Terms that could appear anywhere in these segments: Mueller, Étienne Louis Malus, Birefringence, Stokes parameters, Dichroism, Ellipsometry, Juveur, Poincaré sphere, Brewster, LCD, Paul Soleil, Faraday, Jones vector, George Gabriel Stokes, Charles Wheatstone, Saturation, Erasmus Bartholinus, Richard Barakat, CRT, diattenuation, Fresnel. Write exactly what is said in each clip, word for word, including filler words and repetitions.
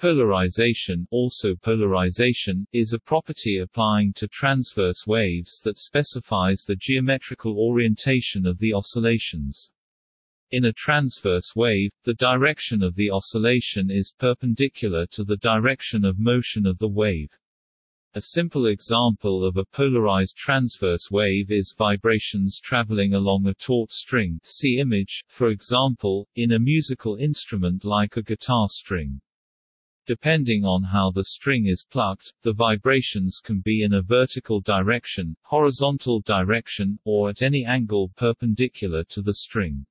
Polarization, also polarization, is a property applying to transverse waves that specifies the geometrical orientation of the oscillations. In a transverse wave, the direction of the oscillation is perpendicular to the direction of motion of the wave. A simple example of a polarized transverse wave is vibrations traveling along a taut string, see image, for example, in a musical instrument like a guitar string. Depending on how the string is plucked, the vibrations can be in a vertical direction, horizontal direction, or at any angle perpendicular to the string.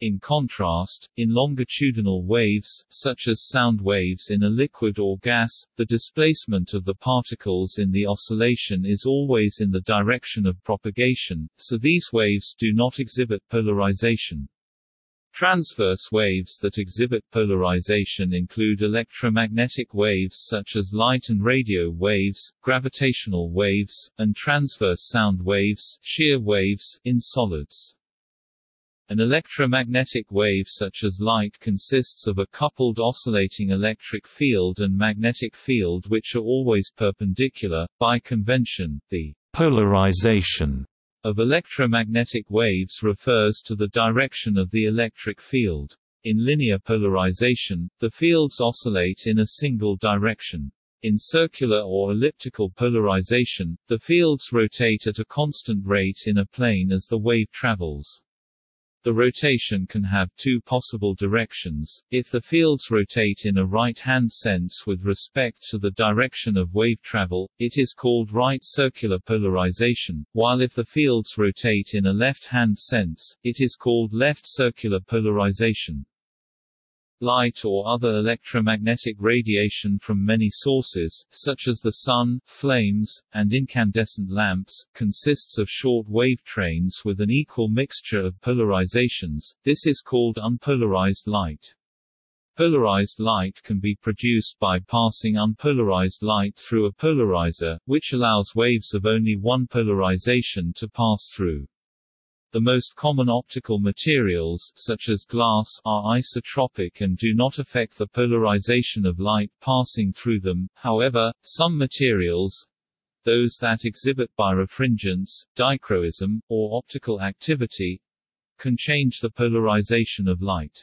In contrast, in longitudinal waves, such as sound waves in a liquid or gas, the displacement of the particles in the oscillation is always in the direction of propagation, so these waves do not exhibit polarization. Transverse waves that exhibit polarization include electromagnetic waves such as light and radio waves, gravitational waves, and transverse sound waves, shear waves, in solids. An electromagnetic wave such as light consists of a coupled oscillating electric field and magnetic field which are always perpendicular. By convention, the polarization of electromagnetic waves refers to the direction of the electric field. In linear polarization, the fields oscillate in a single direction. In circular or elliptical polarization, the fields rotate at a constant rate in a plane as the wave travels. The rotation can have two possible directions. If the fields rotate in a right-hand sense with respect to the direction of wave travel, it is called right circular polarization, while if the fields rotate in a left-hand sense, it is called left circular polarization. Light or other electromagnetic radiation from many sources, such as the sun, flames, and incandescent lamps, consists of short wave trains with an equal mixture of polarizations. This is called unpolarized light. Polarized light can be produced by passing unpolarized light through a polarizer, which allows waves of only one polarization to pass through. The most common optical materials, such as glass, are isotropic and do not affect the polarization of light passing through them. However, some materials, those that exhibit birefringence, dichroism, or optical activity, can change the polarization of light.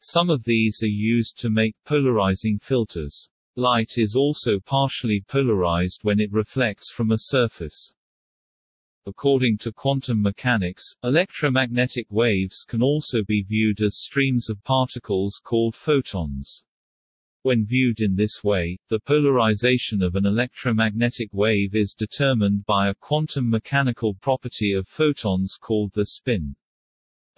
Some of these are used to make polarizing filters. Light is also partially polarized when it reflects from a surface. According to quantum mechanics, electromagnetic waves can also be viewed as streams of particles called photons. When viewed in this way, the polarization of an electromagnetic wave is determined by a quantum mechanical property of photons called the spin.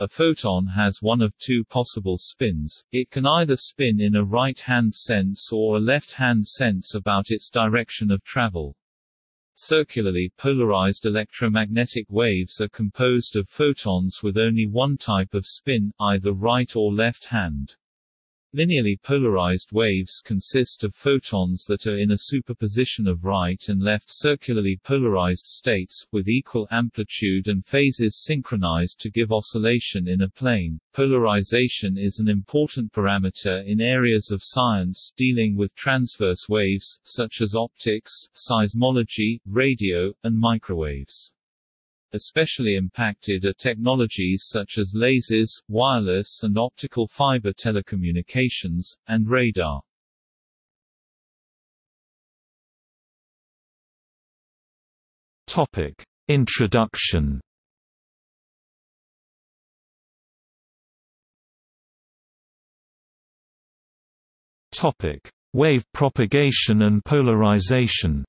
A photon has one of two possible spins. It can either spin in a right-hand sense or a left-hand sense about its direction of travel. Circularly polarized electromagnetic waves are composed of photons with only one type of spin, either right or left hand. Linearly polarized waves consist of photons that are in a superposition of right and left circularly polarized states, with equal amplitude and phases synchronized to give oscillation in a plane. Polarization is an important parameter in areas of science dealing with transverse waves, such as optics, seismology, radio, and microwaves. Especially impacted are technologies such as lasers, wireless and optical fiber telecommunications, and radar. Topic: Introduction. Topic: Wave propagation and polarization.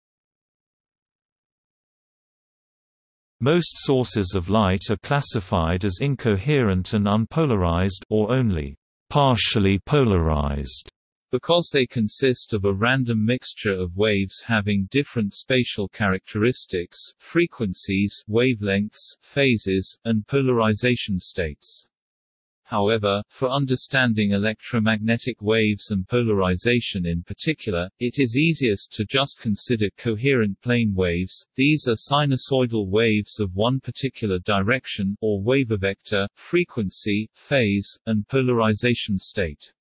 Most sources of light are classified as incoherent and unpolarized, or only partially polarized, because they consist of a random mixture of waves having different spatial characteristics, frequencies, wavelengths, phases, and polarization states. However, for understanding electromagnetic waves and polarization in particular, it is easiest to just consider coherent plane waves. These are sinusoidal waves of one particular direction, or wavevector, frequency, phase, and polarization state.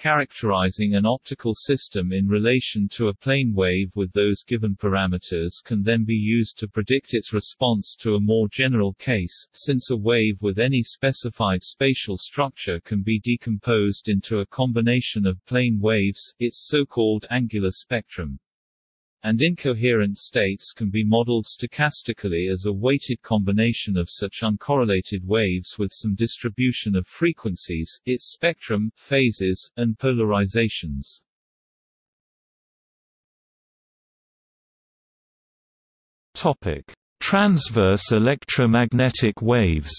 Characterizing an optical system in relation to a plane wave with those given parameters can then be used to predict its response to a more general case, since a wave with any specified spatial structure can be decomposed into a combination of plane waves, its so-called angular spectrum. And incoherent states can be modeled stochastically as a weighted combination of such uncorrelated waves with some distribution of frequencies, its spectrum, phases, and polarizations. Topic: Transverse electromagnetic waves.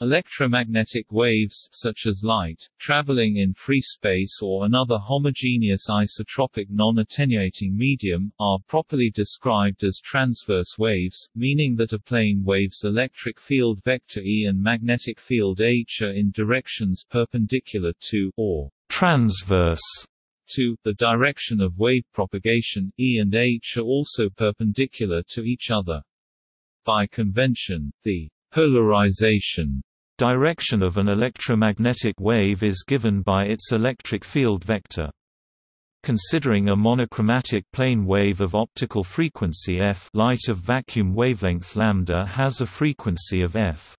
Electromagnetic waves, such as light, traveling in free space or another homogeneous isotropic non-attenuating medium, are properly described as transverse waves, meaning that a plane wave's electric field vector E and magnetic field H are in directions perpendicular to, or transverse to, the direction of wave propagation. E and H are also perpendicular to each other. By convention, the polarization direction of an electromagnetic wave is given by its electric field vector. Considering a monochromatic plane wave of optical frequency f, light of vacuum wavelength lambda has a frequency of f.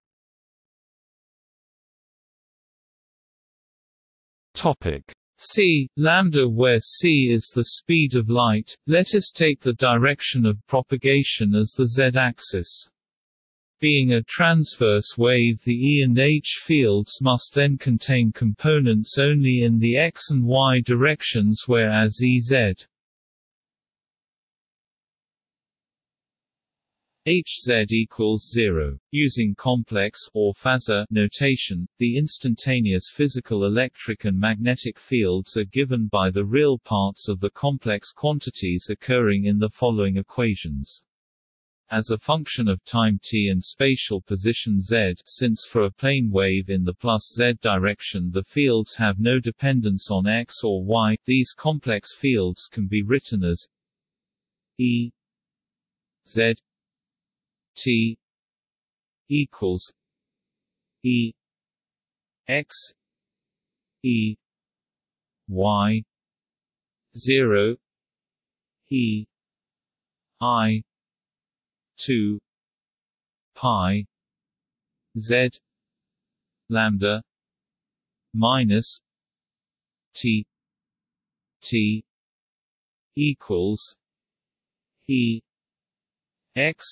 Topic c lambda, where c is the speed of light. Let us take the direction of propagation as the z-axis. Being a transverse wave, the E and H fields must then contain components only in the x and y directions, whereas E Z H Z equals zero. Using complex or phasor notation, the instantaneous physical electric and magnetic fields are given by the real parts of the complex quantities occurring in the following equations. As a function of time t and spatial position z, since for a plane wave in the plus z direction the fields have no dependence on x or y, these complex fields can be written as E z t equals E x E y zero E I two pi z lambda minus t t equals E x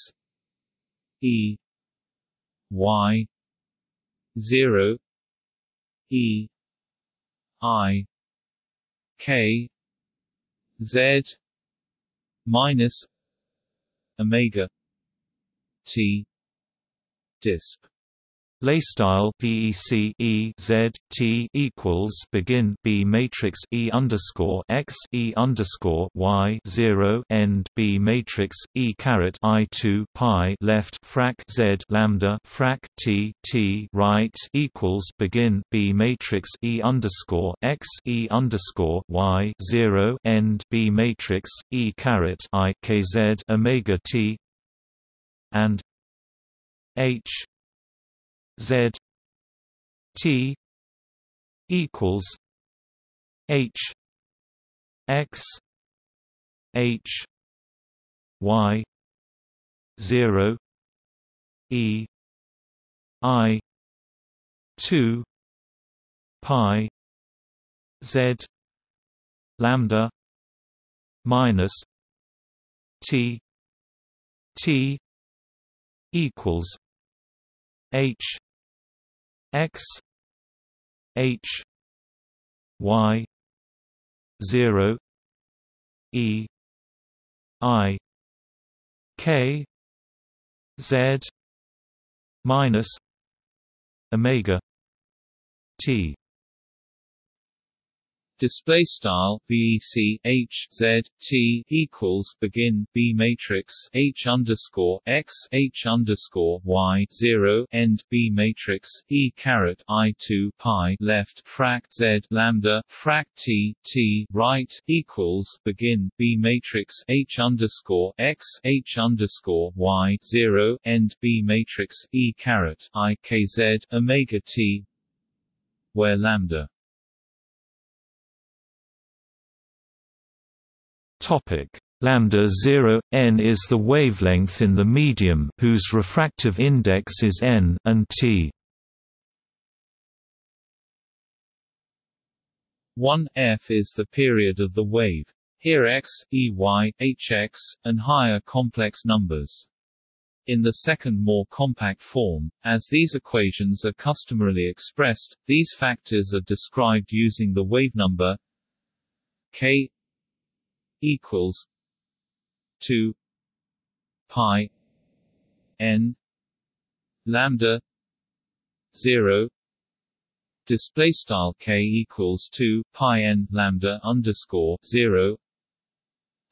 E y zero E I k z minus omega T disp. Playstyle vec E z t equals begin b matrix E underscore x E underscore y zero end b matrix E caret I two pi left frac z lambda frac t t right equals begin b matrix E underscore x E underscore y zero end b matrix E caret I k z omega t and H Z T equals H X H Y zero E I two pi Z lambda minus T T equals H X H Y zero E I K Z minus omega T. Display style vec H Z T equals begin b matrix H underscore X H underscore Y zero end b matrix E caret I two pi left frac Z lambda frac T T right equals begin b matrix H underscore X H underscore Y zero end b matrix E caret I K Z omega T. where lambda topic lambda zero n is the wavelength in the medium whose refractive index is n and t one f is the period of the wave. Here x, E Y, H X, and higher complex numbers. In the second more compact form, as these equations are customarily expressed, these factors are described using the wave number k equals two pi n lambda zero. Display style k equals two pi n lambda underscore zero.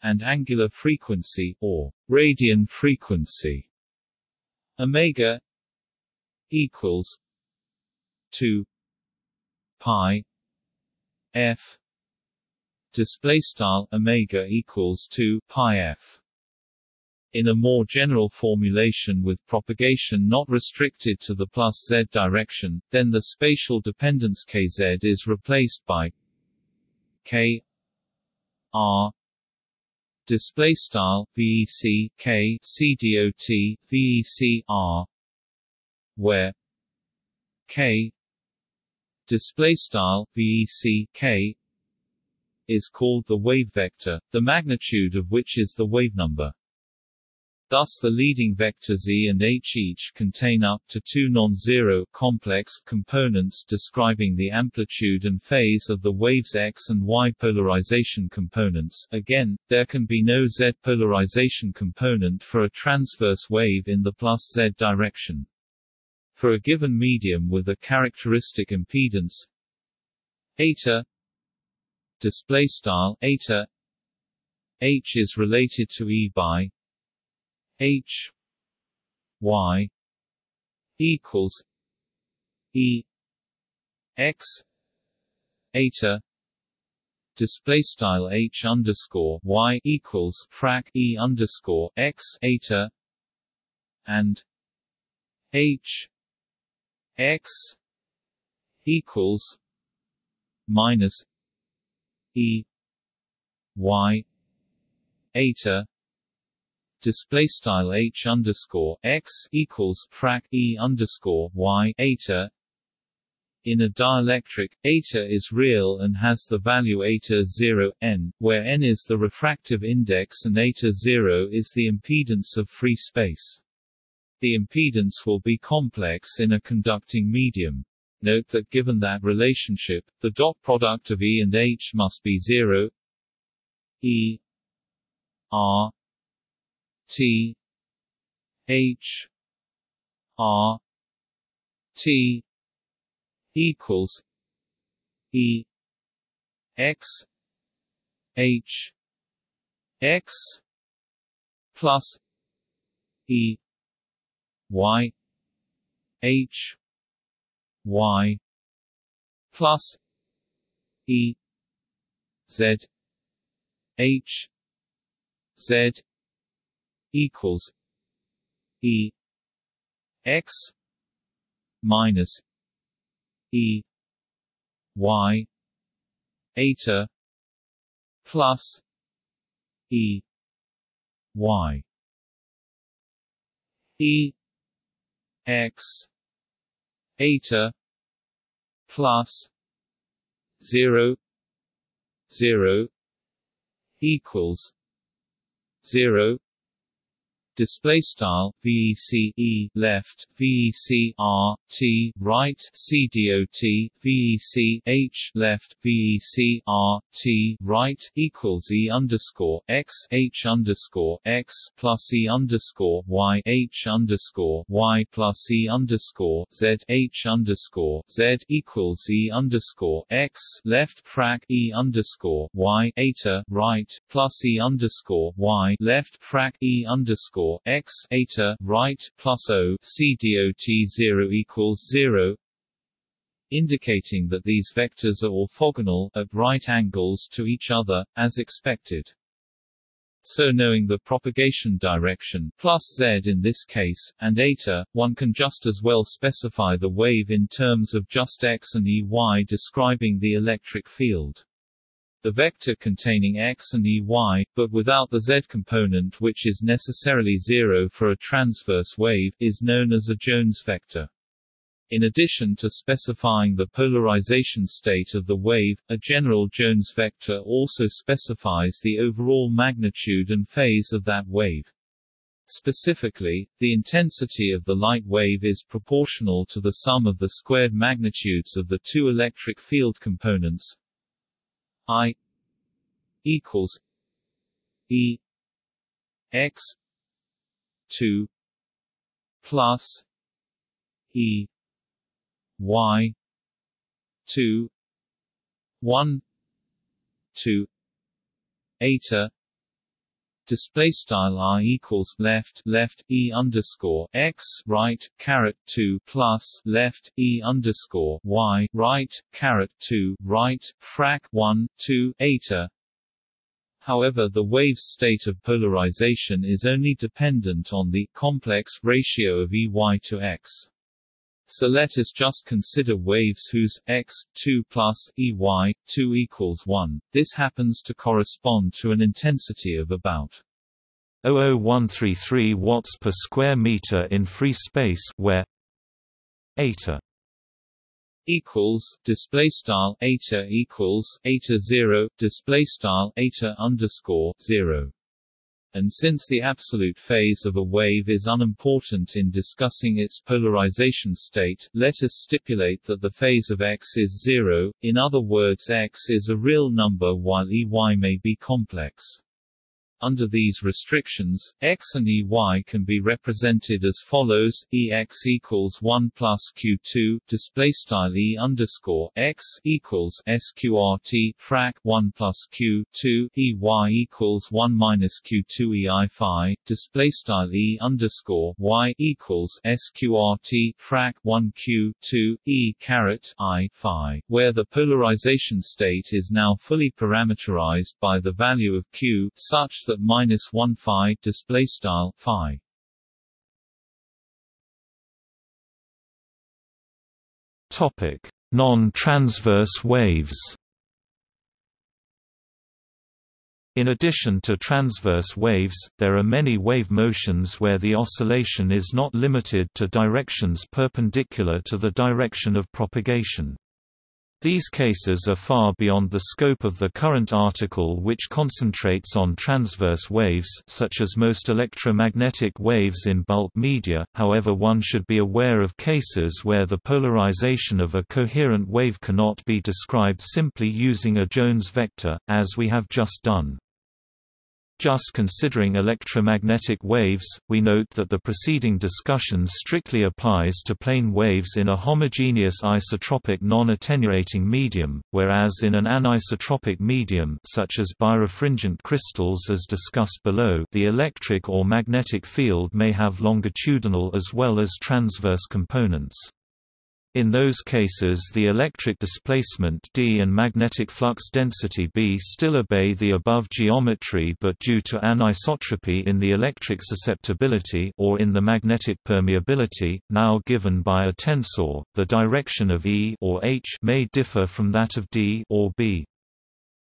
And angular frequency, or radian frequency, omega equals two pi f. Display style omega equals two pi f. In a more general formulation with propagation not restricted to the plus z direction, then the spatial dependence kz is replaced by k r. Display style vec k cdot vec r, where k display style vec k is called the wave vector, the magnitude of which is the wave number. Thus, the leading vectors E and H each contain up to two non-zero complex components describing the amplitude and phase of the wave's x and y polarization components. Again, there can be no z polarization component for a transverse wave in the plus z direction. For a given medium with a characteristic impedance eta display style eta, H is related to E by H y equals E x eta display style H underscore y equals frac E underscore x eta, and H x equals minus E y eta display style H underscore X equals frac E underscore Y eta. In a dielectric, eta is real and has the value eta zero, n, where n is the refractive index and eta zero is the impedance of free space. The impedance will be complex in a conducting medium. Note that given that relationship, the dot product of E and H must be zero. E R T H R T equals E X H X plus E Y H Y plus E Z H Z equals E x minus E y eta plus E y. E x eta plus zero zero equals zero. Display style vec e left vec r t right c dot vec h left vec r t right equals e underscore x h underscore x plus e underscore y h underscore y plus e underscore z h underscore z equals e underscore x left frac e underscore y eta right plus e underscore y left frac e underscore x eta right plus O C dot zero equals zero, indicating that these vectors are orthogonal at right angles to each other, as expected. So knowing the propagation direction plus z in this case, and eta, one can just as well specify the wave in terms of just x and E Y describing the electric field. The vector containing x and E Y, but without the z component, which is necessarily zero for a transverse wave, is known as a Jones vector. In addition to specifying the polarization state of the wave, a general Jones vector also specifies the overall magnitude and phase of that wave. Specifically, the intensity of the light wave is proportional to the sum of the squared magnitudes of the two electric field components I equals E x two plus E Y two one two eta. Display style I equals left left E underscore x right carrot two plus left E underscore Y right carrot two right frac one two eta. However, the wave's state of polarization is only dependent on the complex ratio of E Y to x. So let us just consider waves whose x two plus E Y two equals one. This happens to correspond to an intensity of about zero point zero one three three watts per square meter in free space, where eta equals display style eta equals eta zero display style eta underscore zero. And since the absolute phase of a wave is unimportant in discussing its polarization state, let us stipulate that the phase of x is zero, in other words x is a real number while E Y may be complex. Under these restrictions, x and E Y can be represented as follows: E x equals one plus q two, display style E underscore x equals sqrt frac one plus q two, E y equals one minus q two E I phi, display style E underscore y equals sqrt frac one q two E caret I phi, where the polarization state is now fully parameterized by the value of q, such that at minus one phi display style phi. Topic: non-transverse waves. In addition to transverse waves, there are many wave motions where the oscillation is not limited to directions perpendicular to the direction of propagation. These cases are far beyond the scope of the current article, which concentrates on transverse waves, such as most electromagnetic waves in bulk media. However, one should be aware of cases where the polarization of a coherent wave cannot be described simply using a Jones vector, as we have just done. Just considering electromagnetic waves, we note that the preceding discussion strictly applies to plane waves in a homogeneous isotropic non-attenuating medium, whereas in an anisotropic medium such as birefringent crystals as discussed below, the electric or magnetic field may have longitudinal as well as transverse components. In those cases, the electric displacement D and magnetic flux density B still obey the above geometry, but due to anisotropy in the electric susceptibility or in the magnetic permeability, now given by a tensor, the direction of E or H may differ from that of D or B.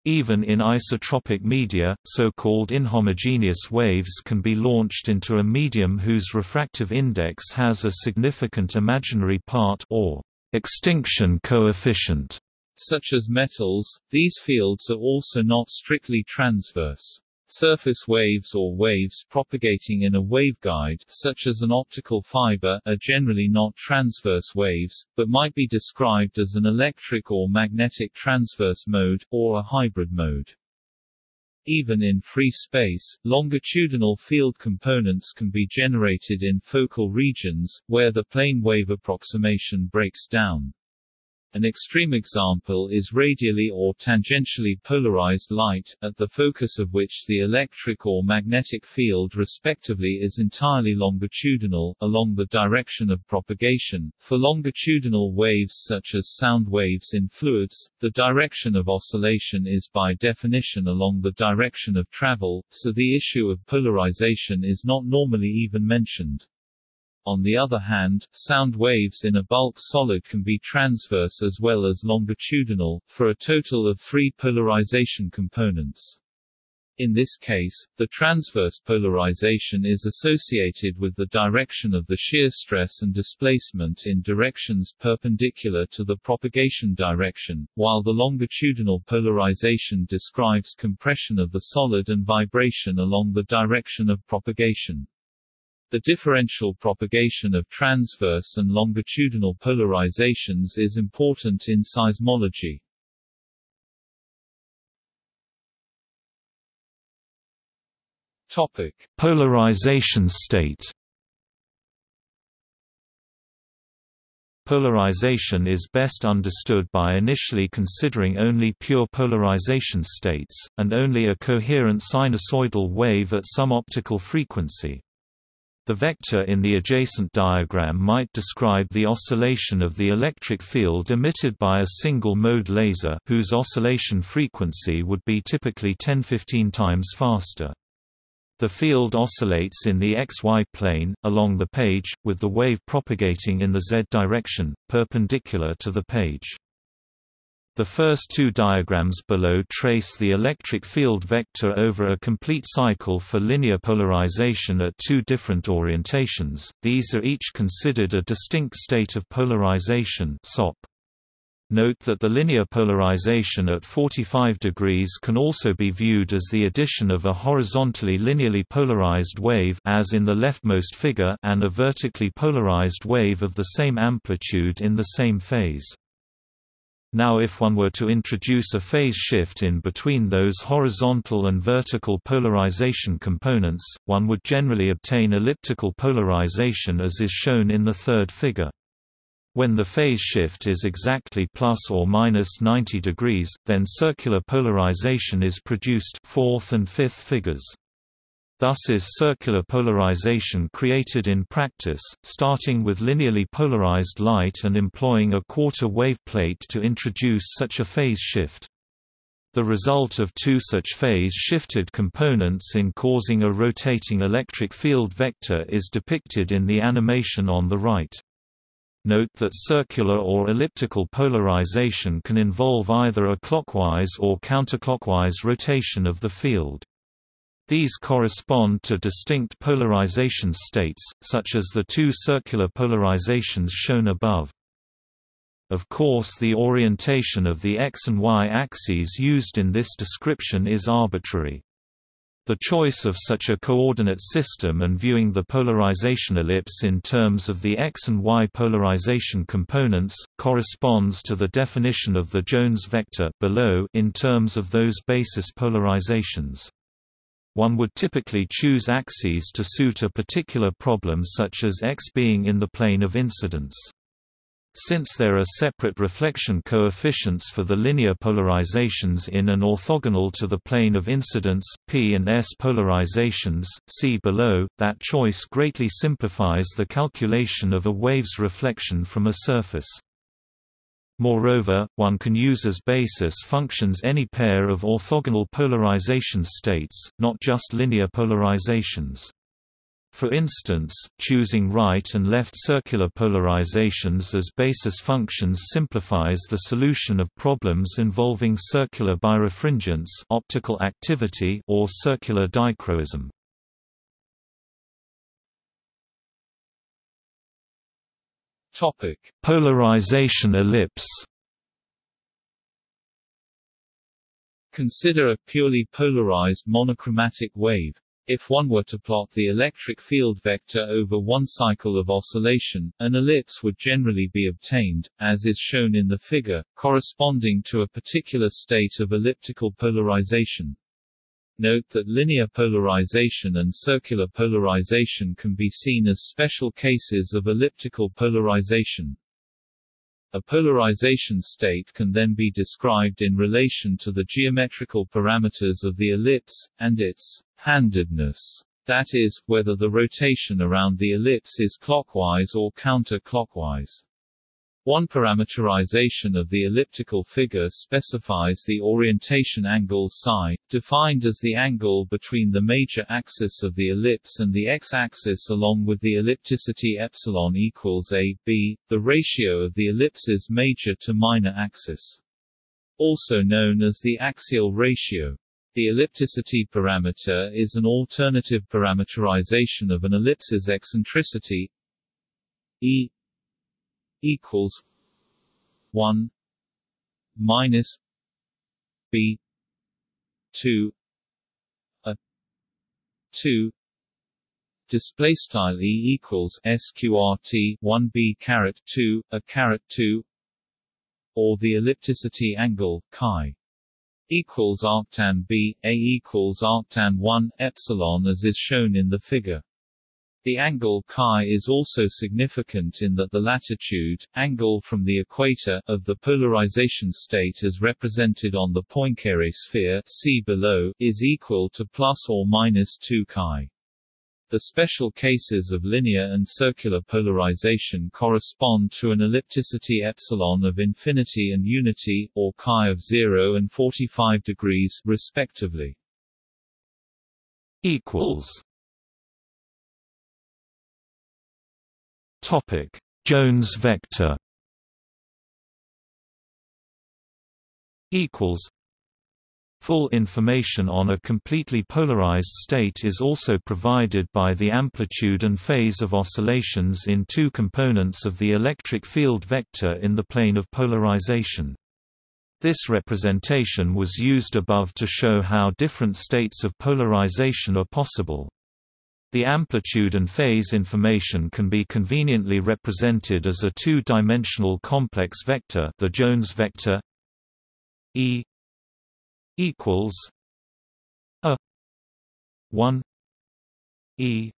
Even in isotropic media, so-called inhomogeneous waves can be launched into a medium whose refractive index has a significant imaginary part or extinction coefficient, such as metals. These fields are also not strictly transverse. Surface waves or waves propagating in a waveguide, such as an optical fiber, are generally not transverse waves, but might be described as an electric or magnetic transverse mode, or a hybrid mode. Even in free space, longitudinal field components can be generated in focal regions, where the plane wave approximation breaks down. An extreme example is radially or tangentially polarized light, at the focus of which the electric or magnetic field respectively is entirely longitudinal, along the direction of propagation. For longitudinal waves such as sound waves in fluids, the direction of oscillation is by definition along the direction of travel, so the issue of polarization is not normally even mentioned. On the other hand, sound waves in a bulk solid can be transverse as well as longitudinal, for a total of three polarization components. In this case, the transverse polarization is associated with the direction of the shear stress and displacement in directions perpendicular to the propagation direction, while the longitudinal polarization describes compression of the solid and vibration along the direction of propagation. The differential propagation of transverse and longitudinal polarizations is important in seismology. Topic: Polarization state. Polarization is best understood by initially considering only pure polarization states, and only a coherent sinusoidal wave at some optical frequency. The vector in the adjacent diagram might describe the oscillation of the electric field emitted by a single-mode laser, whose oscillation frequency would be typically ten to fifteen times faster. The field oscillates in the X Y plane, along the page, with the wave propagating in the Z direction, perpendicular to the page. The first two diagrams below trace the electric field vector over a complete cycle for linear polarization at two different orientations. These are each considered a distinct state of polarization (S O P). Note that the linear polarization at forty-five degrees can also be viewed as the addition of a horizontally linearly polarized wave, as in the leftmost figure, and a vertically polarized wave of the same amplitude in the same phase. Now, if one were to introduce a phase shift in between those horizontal and vertical polarization components, one would generally obtain elliptical polarization as is shown in the third figure. When the phase shift is exactly plus or minus ninety degrees, then circular polarization is produced, fourth and fifth figures. Thus is circular polarization created in practice, starting with linearly polarized light and employing a quarter wave plate to introduce such a phase shift. The result of two such phase-shifted components in causing a rotating electric field vector is depicted in the animation on the right. Note that circular or elliptical polarization can involve either a clockwise or counterclockwise rotation of the field. These correspond to distinct polarization states, such as the two circular polarizations shown above. Of course, the orientation of the x and y axes used in this description is arbitrary. The choice of such a coordinate system and viewing the polarization ellipse in terms of the x and y polarization components, corresponds to the definition of the Jones vector below in terms of those basis polarizations. One would typically choose axes to suit a particular problem, such as X being in the plane of incidence. Since there are separate reflection coefficients for the linear polarizations in and orthogonal to the plane of incidence, P and S polarizations, see below, that choice greatly simplifies the calculation of a wave's reflection from a surface. Moreover, one can use as basis functions any pair of orthogonal polarization states, not just linear polarizations. For instance, choosing right and left circular polarizations as basis functions simplifies the solution of problems involving circular birefringence, optical activity, or circular dichroism. Topic: Polarization ellipse. Consider a purely polarized monochromatic wave. If one were to plot the electric field vector over one cycle of oscillation, an ellipse would generally be obtained, as is shown in the figure, corresponding to a particular state of elliptical polarization. Note that linear polarization and circular polarization can be seen as special cases of elliptical polarization. A polarization state can then be described in relation to the geometrical parameters of the ellipse, and its handedness, that is, whether the rotation around the ellipse is clockwise or counter-clockwise. One parameterization of the elliptical figure specifies the orientation angle psi, defined as the angle between the major axis of the ellipse and the x-axis along with the ellipticity epsilon equals a b, the ratio of the ellipse's major to minor axis, also known as the axial ratio. The ellipticity parameter is an alternative parameterization of an ellipse's eccentricity, e equals one minus b two a two. Display style e equals sqrt one b caret two a caret two, or the ellipticity angle chi equals arctan b a equals arctan one epsilon, as is shown in the figure. The angle chi is also significant in that the latitude, angle from the equator, of the polarization state as represented on the Poincaré sphere see below, is equal to plus or minus two chi. The special cases of linear and circular polarization correspond to an ellipticity epsilon of infinity and unity, or chi of zero and forty-five degrees, respectively. Equals. Topic: Jones vector. Equals. Full information on a completely polarized state is also provided by the amplitude and phase of oscillations in two components of the electric field vector in the plane of polarization. This representation was used above to show how different states of polarization are possible. The amplitude and phase information can be conveniently represented as a two-dimensional complex vector, the Jones vector. E equals a one e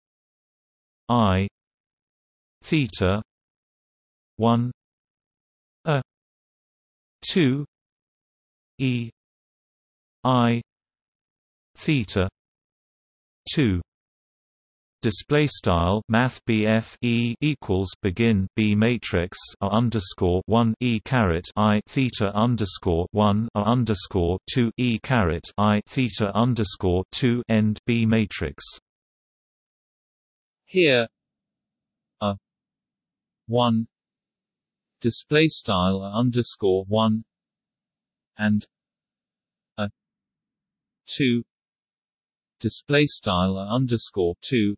I theta one a two e I theta two. Display style math B F E equals begin B matrix R underscore one E carrot I theta underscore one R underscore two E carrot I theta underscore two end B matrix. Here a one display style underscore one and a two display style underscore two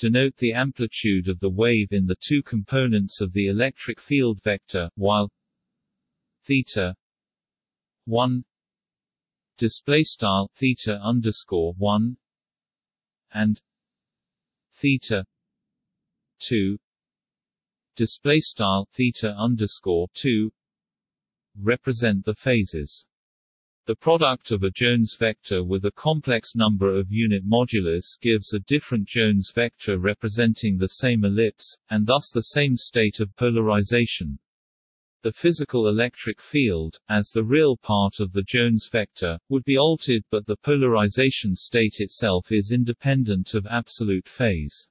denote the amplitude of the wave in the two components of the electric field vector, while theta one display style theta underscore one and theta two display style theta underscore two represent the phases. The product of a Jones vector with a complex number of unit modulus gives a different Jones vector representing the same ellipse, and thus the same state of polarization. The physical electric field, as the real part of the Jones vector, would be altered, but the polarization state itself is independent of absolute phase.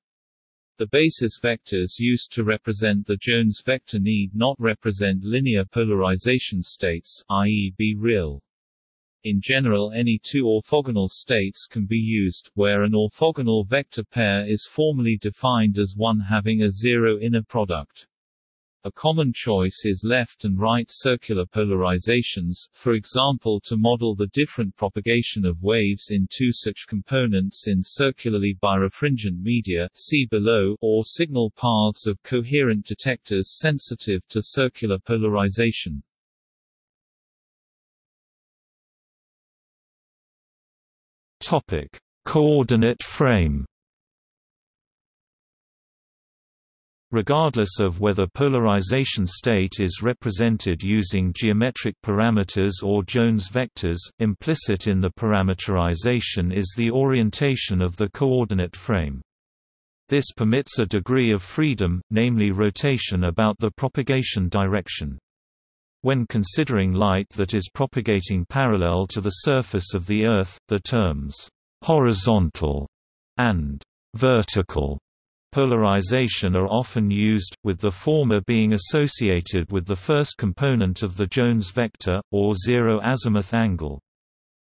The basis vectors used to represent the Jones vector need not represent linear polarization states, that is be real. In general, any two orthogonal states can be used, where an orthogonal vector pair is formally defined as one having a zero inner product. A common choice is left and right circular polarizations, for example to model the different propagation of waves in two such components in circularly birefringent media see below, or signal paths of coherent detectors sensitive to circular polarization. Topic: Coordinate frame. Regardless of whether polarization state is represented using geometric parameters or Jones vectors, implicit in the parameterization is the orientation of the coordinate frame. This permits a degree of freedom, namely rotation about the propagation direction. When considering light that is propagating parallel to the surface of the Earth, the terms horizontal and vertical polarization are often used, with the former being associated with the first component of the Jones vector, or zero azimuth angle.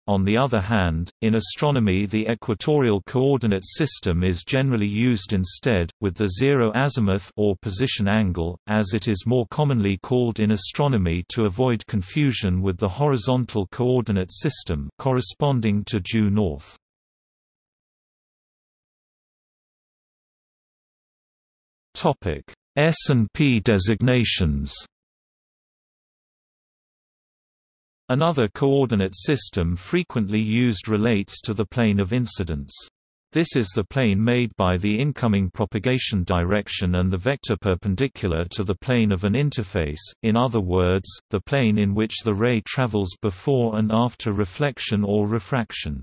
On the other hand, in astronomy the equatorial coordinate system is generally used instead, with the zero azimuth or position angle, as it is more commonly called in astronomy to avoid confusion with the horizontal coordinate system corresponding to due north. Topic: S and P designations. Another coordinate system frequently used relates to the plane of incidence. This is the plane made by the incoming propagation direction and the vector perpendicular to the plane of an interface, in other words, the plane in which the ray travels before and after reflection or refraction.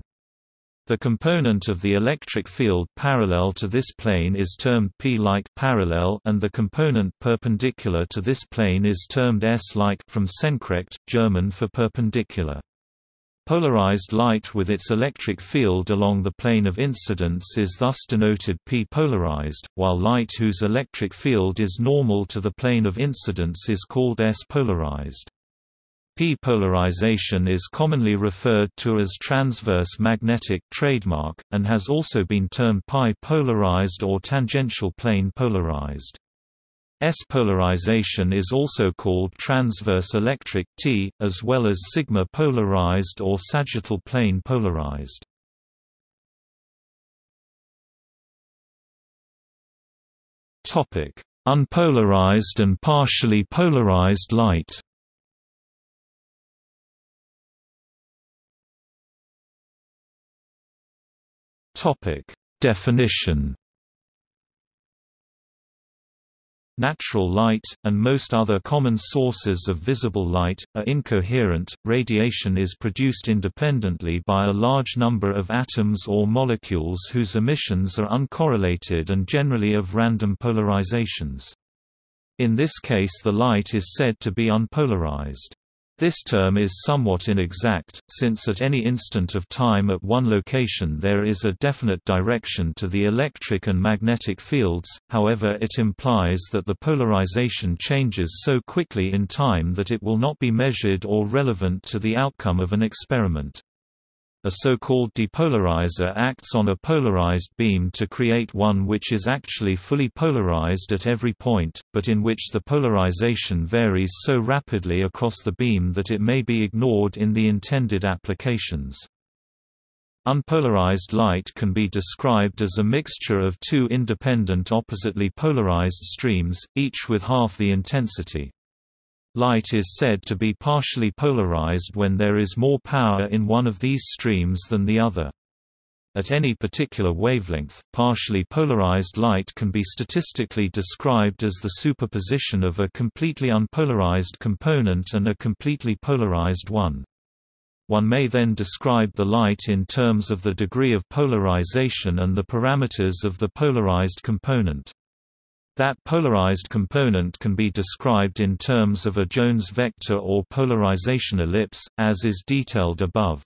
The component of the electric field parallel to this plane is termed P-like parallel, and the component perpendicular to this plane is termed S-like, from senkrecht, German for perpendicular. Polarized light with its electric field along the plane of incidence is thus denoted P-polarized, while light whose electric field is normal to the plane of incidence is called S-polarized. P-polarization is commonly referred to as transverse magnetic trademark, and has also been termed pi-polarized or tangential plane polarized. S-polarization is also called transverse electric T, as well as sigma-polarized or sagittal plane polarized. Unpolarized and partially polarized light. Topic: Definition. Natural light, and most other common sources of visible light, are incoherent. Radiation is produced independently by a large number of atoms or molecules whose emissions are uncorrelated and generally of random polarizations. In this case, the light is said to be unpolarized. This term is somewhat inexact, since at any instant of time at one location there is a definite direction to the electric and magnetic fields, however it implies that the polarization changes so quickly in time that it will not be measured or relevant to the outcome of an experiment. A so-called depolarizer acts on a polarized beam to create one which is actually fully polarized at every point, but in which the polarization varies so rapidly across the beam that it may be ignored in the intended applications. Unpolarized light can be described as a mixture of two independent oppositely polarized streams, each with half the intensity. Light is said to be partially polarized when there is more power in one of these streams than the other. At any particular wavelength, partially polarized light can be statistically described as the superposition of a completely unpolarized component and a completely polarized one. One may then describe the light in terms of the degree of polarization and the parameters of the polarized component. That polarized component can be described in terms of a Jones vector or polarization ellipse, as is detailed above.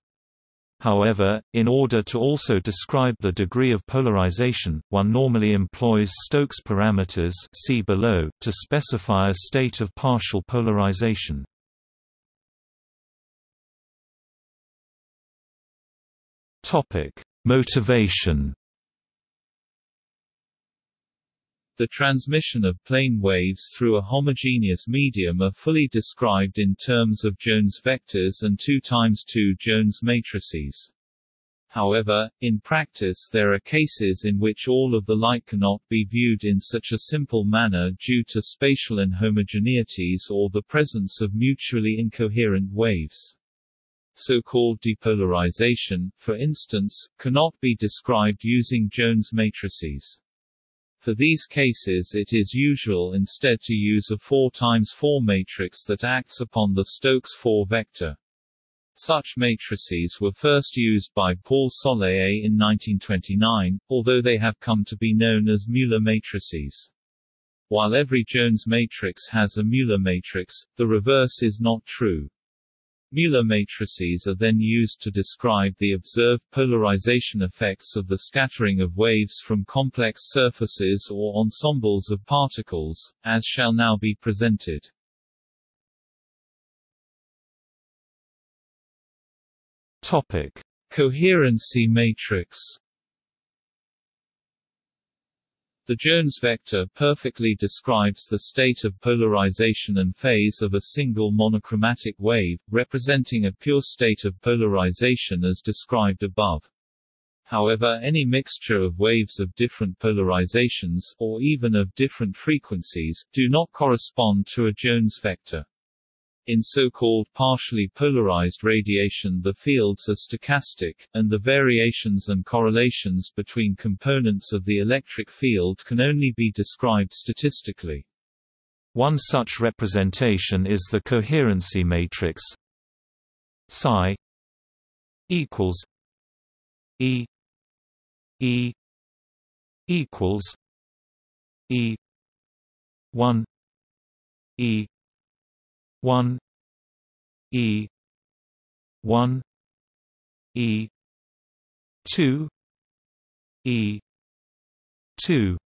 However, in order to also describe the degree of polarization, one normally employs Stokes parameters (see below) to specify a state of partial polarization. Topic: Motivation. The transmission of plane waves through a homogeneous medium are fully described in terms of Jones vectors and two by two Jones matrices. However, in practice there are cases in which all of the light cannot be viewed in such a simple manner due to spatial inhomogeneities or the presence of mutually incoherent waves. So-called depolarization, for instance, cannot be described using Jones matrices. For these cases it is usual instead to use a four by four matrix that acts upon the Stokes four vector. Such matrices were first used by Paul Soleil in nineteen twenty-nine, although they have come to be known as Mueller matrices. While every Jones matrix has a Mueller matrix, the reverse is not true. Mueller matrices are then used to describe the observed polarization effects of the scattering of waves from complex surfaces or ensembles of particles, as shall now be presented. Topic: Coherency matrix. The Jones vector perfectly describes the state of polarization and phase of a single monochromatic wave, representing a pure state of polarization as described above. However, any mixture of waves of different polarizations, or even of different frequencies, do not correspond to a Jones vector. In so-called partially polarized radiation, the fields are stochastic, and the variations and correlations between components of the electric field can only be described statistically. One such representation is the coherency matrix. Psi equals E E equals E one E one E one E two E two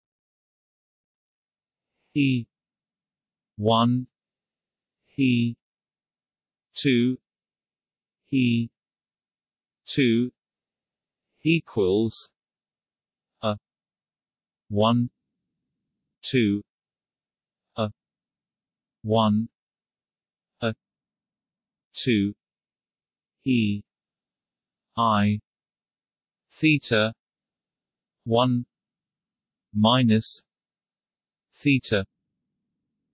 E one E two E two equals a one two a one two E I theta one minus theta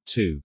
two.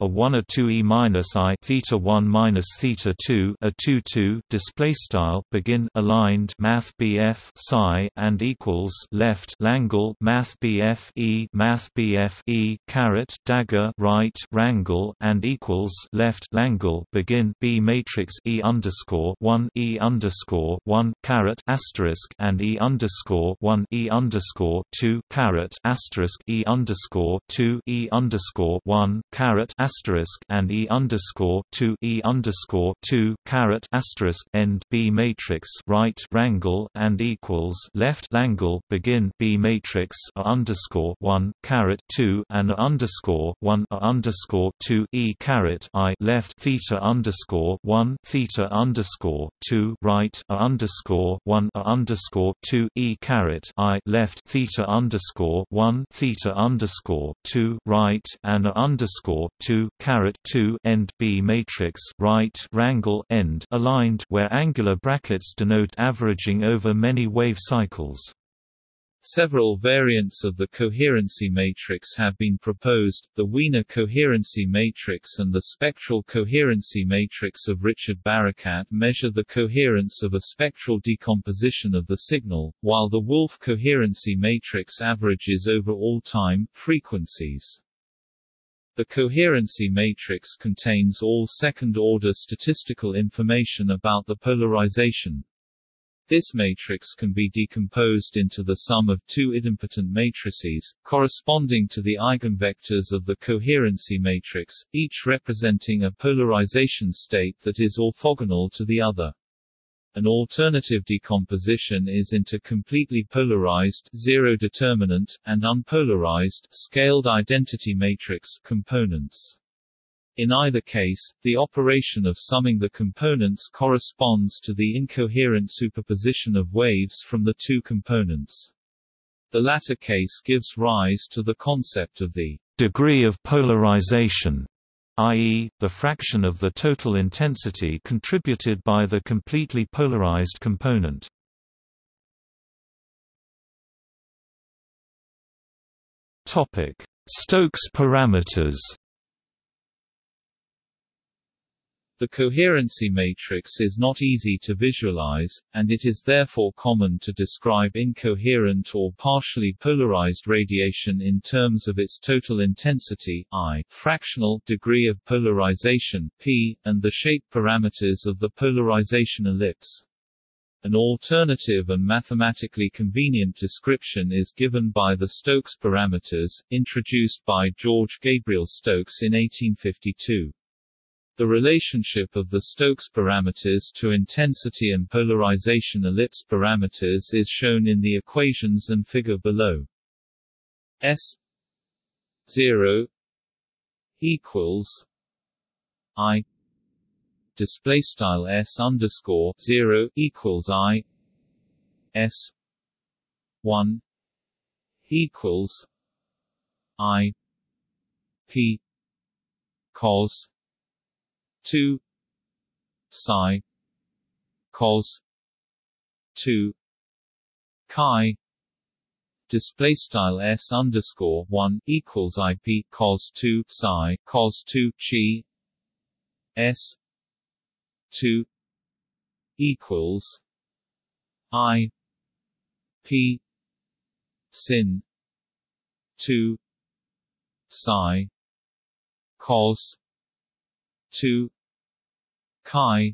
A one a two E minus I theta one minus theta two a two two display style begin aligned math B F psi and equals left langle math B F E math B F E carrot dagger right wrangle and equals left langle begin B matrix E underscore one E underscore one carrot asterisk and E underscore one E underscore two carrot asterisk E underscore two E underscore one carrot asterisk and E underscore two E underscore two carrot asterisk end B matrix right wrangle and equals left langle begin B matrix A underscore one carrot two and A underscore one A underscore two E carrot I left theta underscore one theta underscore two right A underscore one A underscore two E carrot I left theta underscore one theta underscore two right and A underscore two two carrot two end B matrix right wrangle end aligned where angular brackets denote averaging over many wave cycles. Several variants of the coherency matrix have been proposed, the Wiener coherency matrix and the spectral coherency matrix of Richard Barakat measure the coherence of a spectral decomposition of the signal, while the Wolf coherency matrix averages over all time, frequencies. The coherency matrix contains all second-order statistical information about the polarization. This matrix can be decomposed into the sum of two idempotent matrices, corresponding to the eigenvectors of the coherency matrix, each representing a polarization state that is orthogonal to the other. An alternative decomposition is into completely polarized, zero determinant, and unpolarized, scaled identity matrix components. In either case, the operation of summing the components corresponds to the incoherent superposition of waves from the two components. The latter case gives rise to the concept of the degree of polarization, that is, the fraction of the total intensity contributed by the completely polarized component. Topic: Stokes parameters. The coherency matrix is not easy to visualize, and it is therefore common to describe incoherent or partially polarized radiation in terms of its total intensity I, fractional degree of polarization P, and the shape parameters of the polarization ellipse. An alternative and mathematically convenient description is given by the Stokes parameters, introduced by George Gabriel Stokes in eighteen fifty-two. The relationship of the Stokes parameters to intensity and polarization ellipse parameters is shown in the equations and figure below. S zero equals I display style s underscore zero equals I. S one equals I p cos two psi cos two chi display style s underscore one equals I p cos two psi cos two chi. S two equals I p sin two psi cos two chi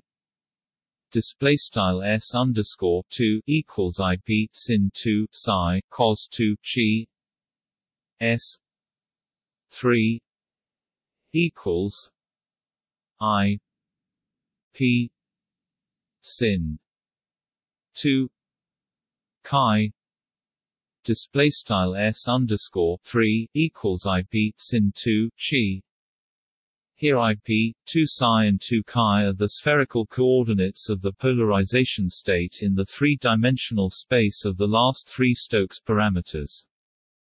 display style s underscore two equals I p sin two psi cos two chi. S three equals I p sin two chi display style s underscore three equals I p sin two chi. Here I p, two psi and two chi are the spherical coordinates of the polarization state in the three-dimensional space of the last three Stokes parameters.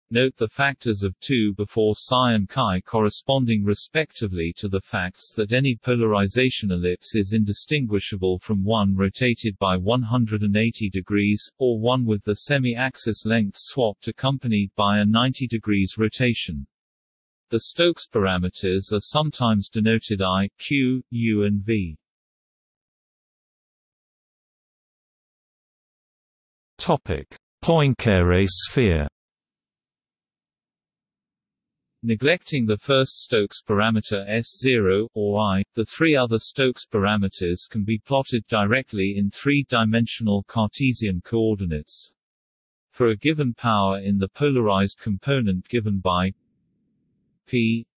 Note the factors of two before psi and chi corresponding respectively to the facts that any polarization ellipse is indistinguishable from one rotated by one hundred eighty degrees, or one with the semi-axis length swapped accompanied by a ninety degrees rotation. The Stokes parameters are sometimes denoted I, Q, U and V. Topic: Poincaré sphere. Neglecting the first Stokes parameter S zero or I, the three other Stokes parameters can be plotted directly in three-dimensional Cartesian coordinates. For a given power in the polarized component given by P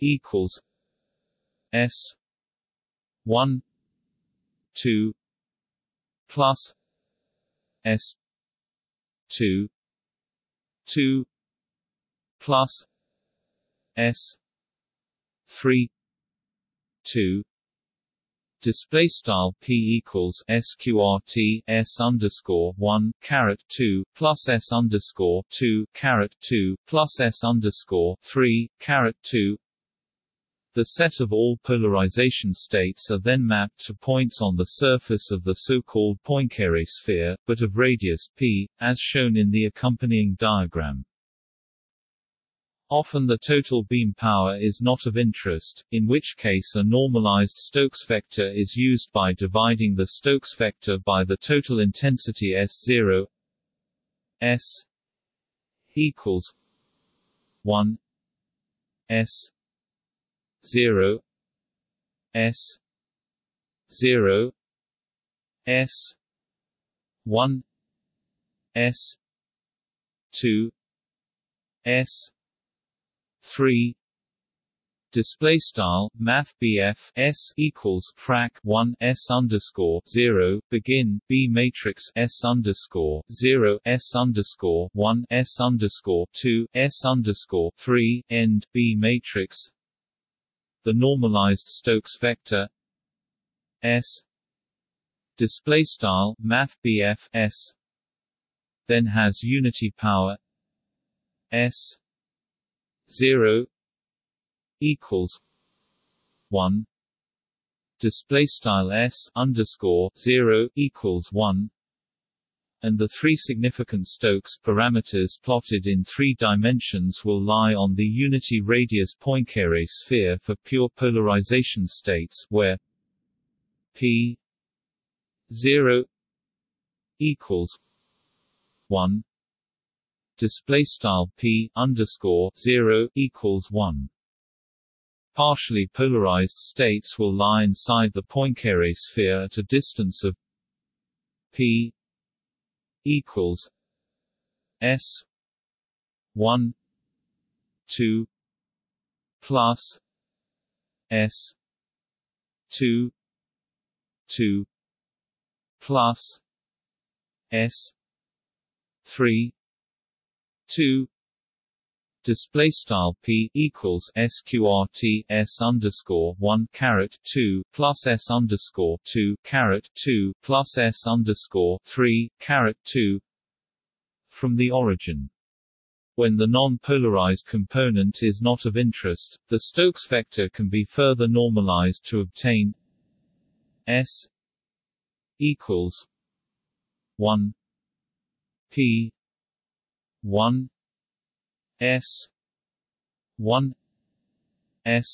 equals S one two plus S two two plus S three two. Display style P equals sqrt S underscore one carrot two plus S underscore two carrot two plus S underscore three carrot two. The set of all polarization states are then mapped to points on the surface of the so-called Poincaré sphere, but of radius P, as shown in the accompanying diagram. Often the total beam power is not of interest, in which case a normalized Stokes vector is used by dividing the Stokes vector by the total intensity S zero. S equals one S zero S zero S one S two S three. Display style math B F S equals frac one S underscore zero begin B matrix S underscore zero S underscore one S underscore two S underscore three end B matrix. The normalized Stokes vector S display style math B F S then has unity power S zero equals one display style S underscore zero equals one and the three significant Stokes parameters plotted in three dimensions will lie on the unity radius Poincaré sphere for pure polarization states where p zero equals one display style p underscore zero equals one. Partially polarized states will lie inside the Poincaré sphere at a distance of p equals s one two plus s two two plus s three two. Display style p equals sqrt s underscore one caret two plus s underscore two caret two plus s underscore three caret two from the origin. When the non-polarized component is not of interest, the Stokes vector can be further normalized to obtain s equals one p one S one S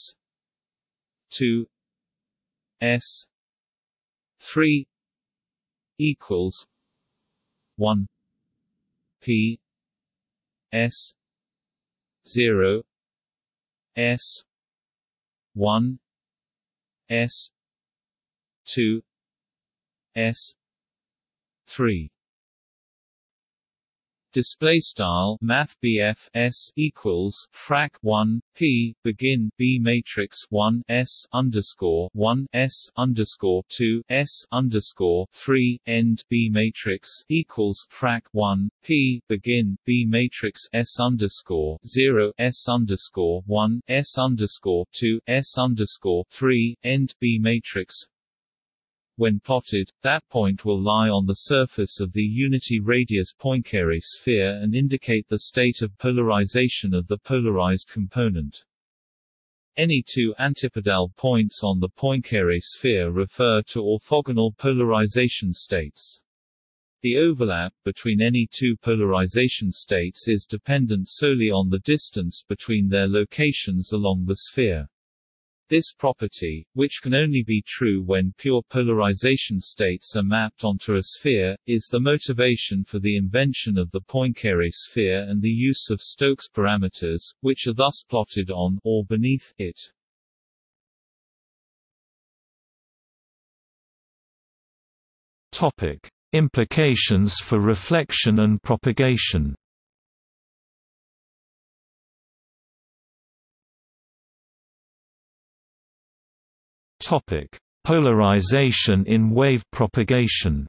two S three equals one P S zero S one S two S three. Display style math B F S equals frac one P begin B matrix one S underscore one S underscore two S underscore three end B matrix equals frac one P begin B matrix S underscore zero S underscore one S underscore two S underscore three end B matrix. When plotted, that point will lie on the surface of the unity radius Poincaré sphere and indicate the state of polarization of the polarized component. Any two antipodal points on the Poincaré sphere refer to orthogonal polarization states. The overlap between any two polarization states is dependent solely on the distance between their locations along the sphere. This property, which can only be true when pure polarization states are mapped onto a sphere, is the motivation for the invention of the Poincaré sphere and the use of Stokes parameters, which are thus plotted on or beneath it. Topic: Implications for reflection and propagation. Topic: Polarization in wave propagation.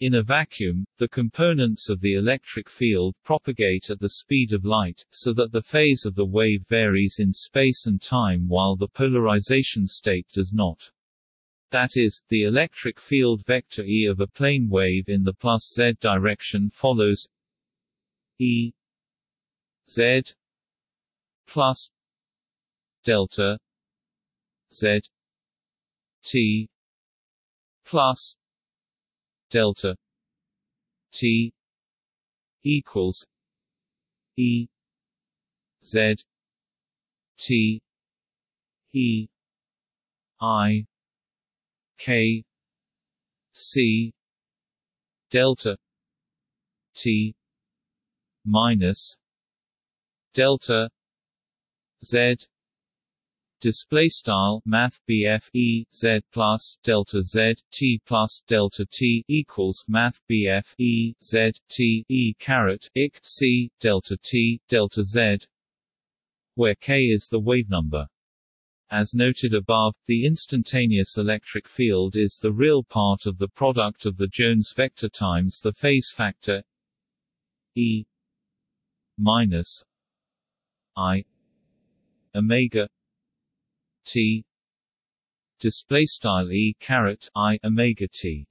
In a vacuum, the components of the electric field propagate at the speed of light, so that the phase of the wave varies in space and time while the polarization state does not. That is, the electric field vector E of a plane wave in the plus Z direction follows E Z plus delta Z T plus delta T equals E Z T E I K C delta T minus delta Z. Display style math B F E Z plus delta Z T plus delta T equals math B F E Z T E caret I C C delta T delta Z, where K is the wave number. As noted above, the instantaneous electric field is the real part of the product of the Jones vector times the phase factor E minus I omega T display style E caret I omega T.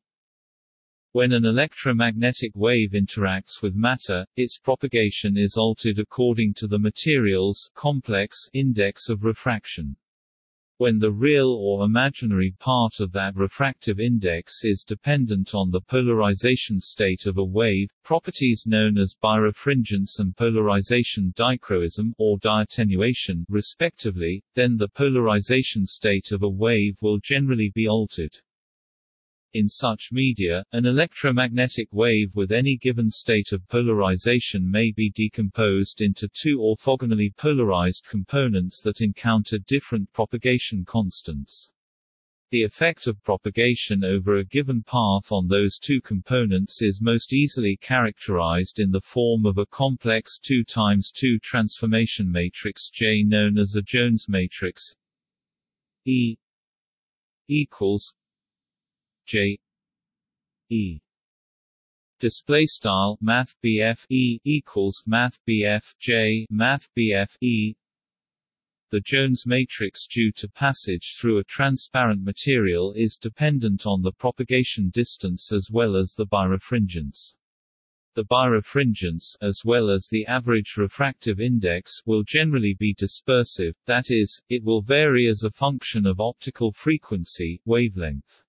When an electromagnetic wave interacts with matter, its propagation is altered according to the material's complex index of refraction. when the real or imaginary part of that refractive index is dependent on the polarization state of a wave. Properties known as birefringence and polarization dichroism or diattenuation, respectively, then the polarization state of a wave will generally be altered. In such media, an electromagnetic wave with any given state of polarization may be decomposed into two orthogonally polarized components that encounter different propagation constants. The effect of propagation over a given path on those two components is most easily characterized in the form of a complex two by two transformation matrix J known as a Jones matrix. E equals J E display style math B F E equals math B F J math B F E. The Jones matrix due to passage through a transparent material is dependent on the propagation distance as well as the birefringence. The birefringence, as well as the average refractive index, will generally be dispersive, that is, it will vary as a function of optical frequency, wavelength.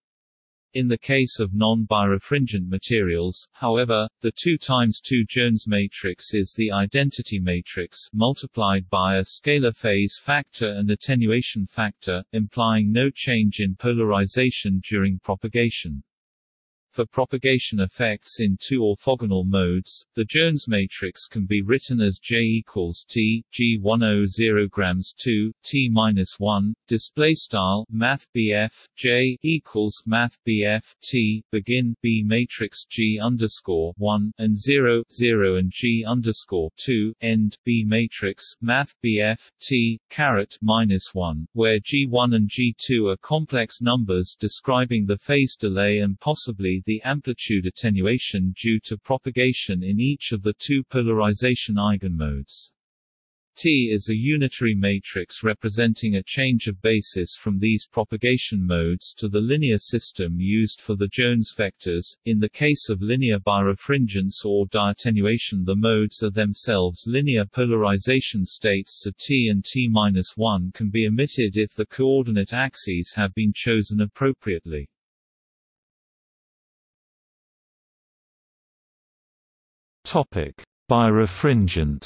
In the case of non-birefringent materials, however, the two by two Jones matrix is the identity matrix multiplied by a scalar phase factor and attenuation factor, implying no change in polarization during propagation. For propagation effects in two orthogonal modes, the Jones matrix can be written as J equals T, G one hundred grams two, T minus one, display style, math B F, J equals math B F, T, begin, B matrix G underscore one, and zero, zero and G underscore two, end, B matrix, math B F, T, caret, minus one, where G one and G two are complex numbers describing the phase delay and possibly the amplitude attenuation due to propagation in each of the two polarization eigenmodes. T is a unitary matrix representing a change of basis from these propagation modes to the linear system used for the Jones vectors. In the case of linear birefringence or diattenuation, the modes are themselves linear polarization states, so T and T minus one can be omitted if the coordinate axes have been chosen appropriately. Topic: Birefringence.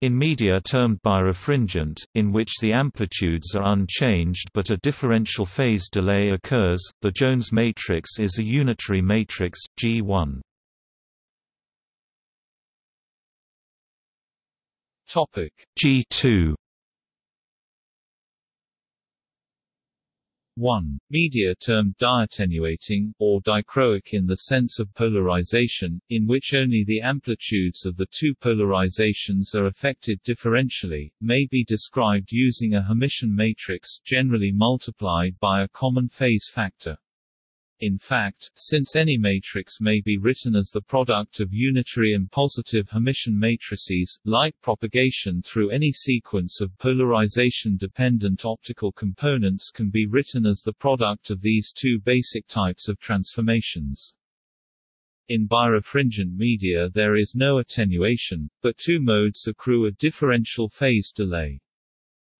In media termed birefringent, in which the amplitudes are unchanged but a differential phase delay occurs, the Jones matrix is a unitary matrix G one. Topic: G two. one. Media termed diattenuating, or dichroic in the sense of polarization, in which only the amplitudes of the two polarizations are affected differentially, may be described using a Hermitian matrix generally multiplied by a common phase factor. In fact, since any matrix may be written as the product of unitary and positive Hermitian matrices, like propagation through any sequence of polarization-dependent optical components can be written as the product of these two basic types of transformations. In birefringent media there is no attenuation, but two modes accrue a differential phase delay.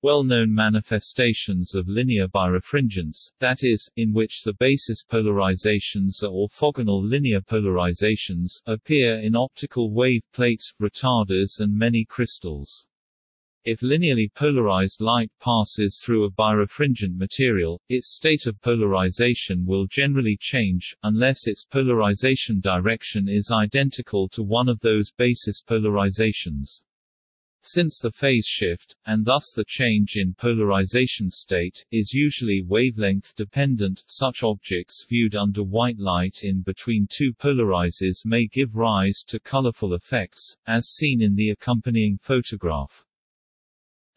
Well-known manifestations of linear birefringence, that is, in which the basis polarizations are orthogonal linear polarizations, appear in optical wave plates, retarders and many crystals. If linearly polarized light passes through a birefringent material, its state of polarization will generally change, unless its polarization direction is identical to one of those basis polarizations. Since the phase shift, and thus the change in polarization state, is usually wavelength-dependent, such objects viewed under white light in between two polarizers may give rise to colorful effects, as seen in the accompanying photograph.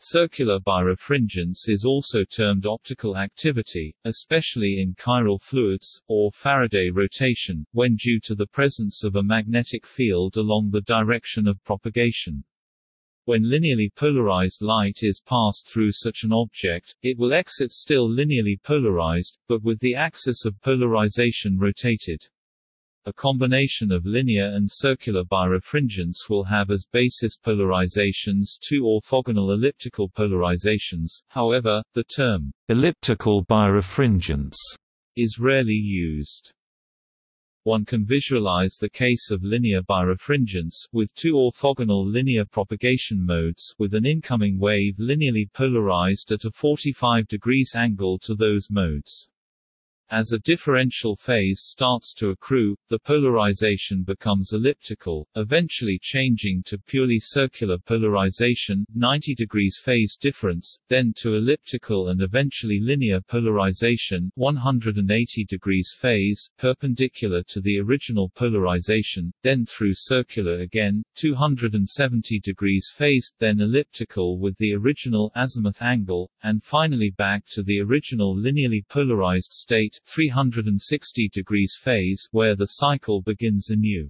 Circular birefringence is also termed optical activity, especially in chiral fluids, or Faraday rotation, when due to the presence of a magnetic field along the direction of propagation. When linearly polarized light is passed through such an object, it will exit still linearly polarized, but with the axis of polarization rotated. A combination of linear and circular birefringence will have as basis polarizations two orthogonal elliptical polarizations. However, the term elliptical birefringence is rarely used. One can visualize the case of linear birefringence, with two orthogonal linear propagation modes, with an incoming wave linearly polarized at a forty-five degrees angle to those modes. As a differential phase starts to accrue, the polarization becomes elliptical, eventually changing to purely circular polarization, ninety degrees phase difference, then to elliptical and eventually linear polarization, one hundred eighty degrees phase, perpendicular to the original polarization, then through circular again, two hundred seventy degrees phase, then elliptical with the original azimuth angle, and finally back to the original linearly polarized state, three hundred sixty degrees phase, where the cycle begins anew.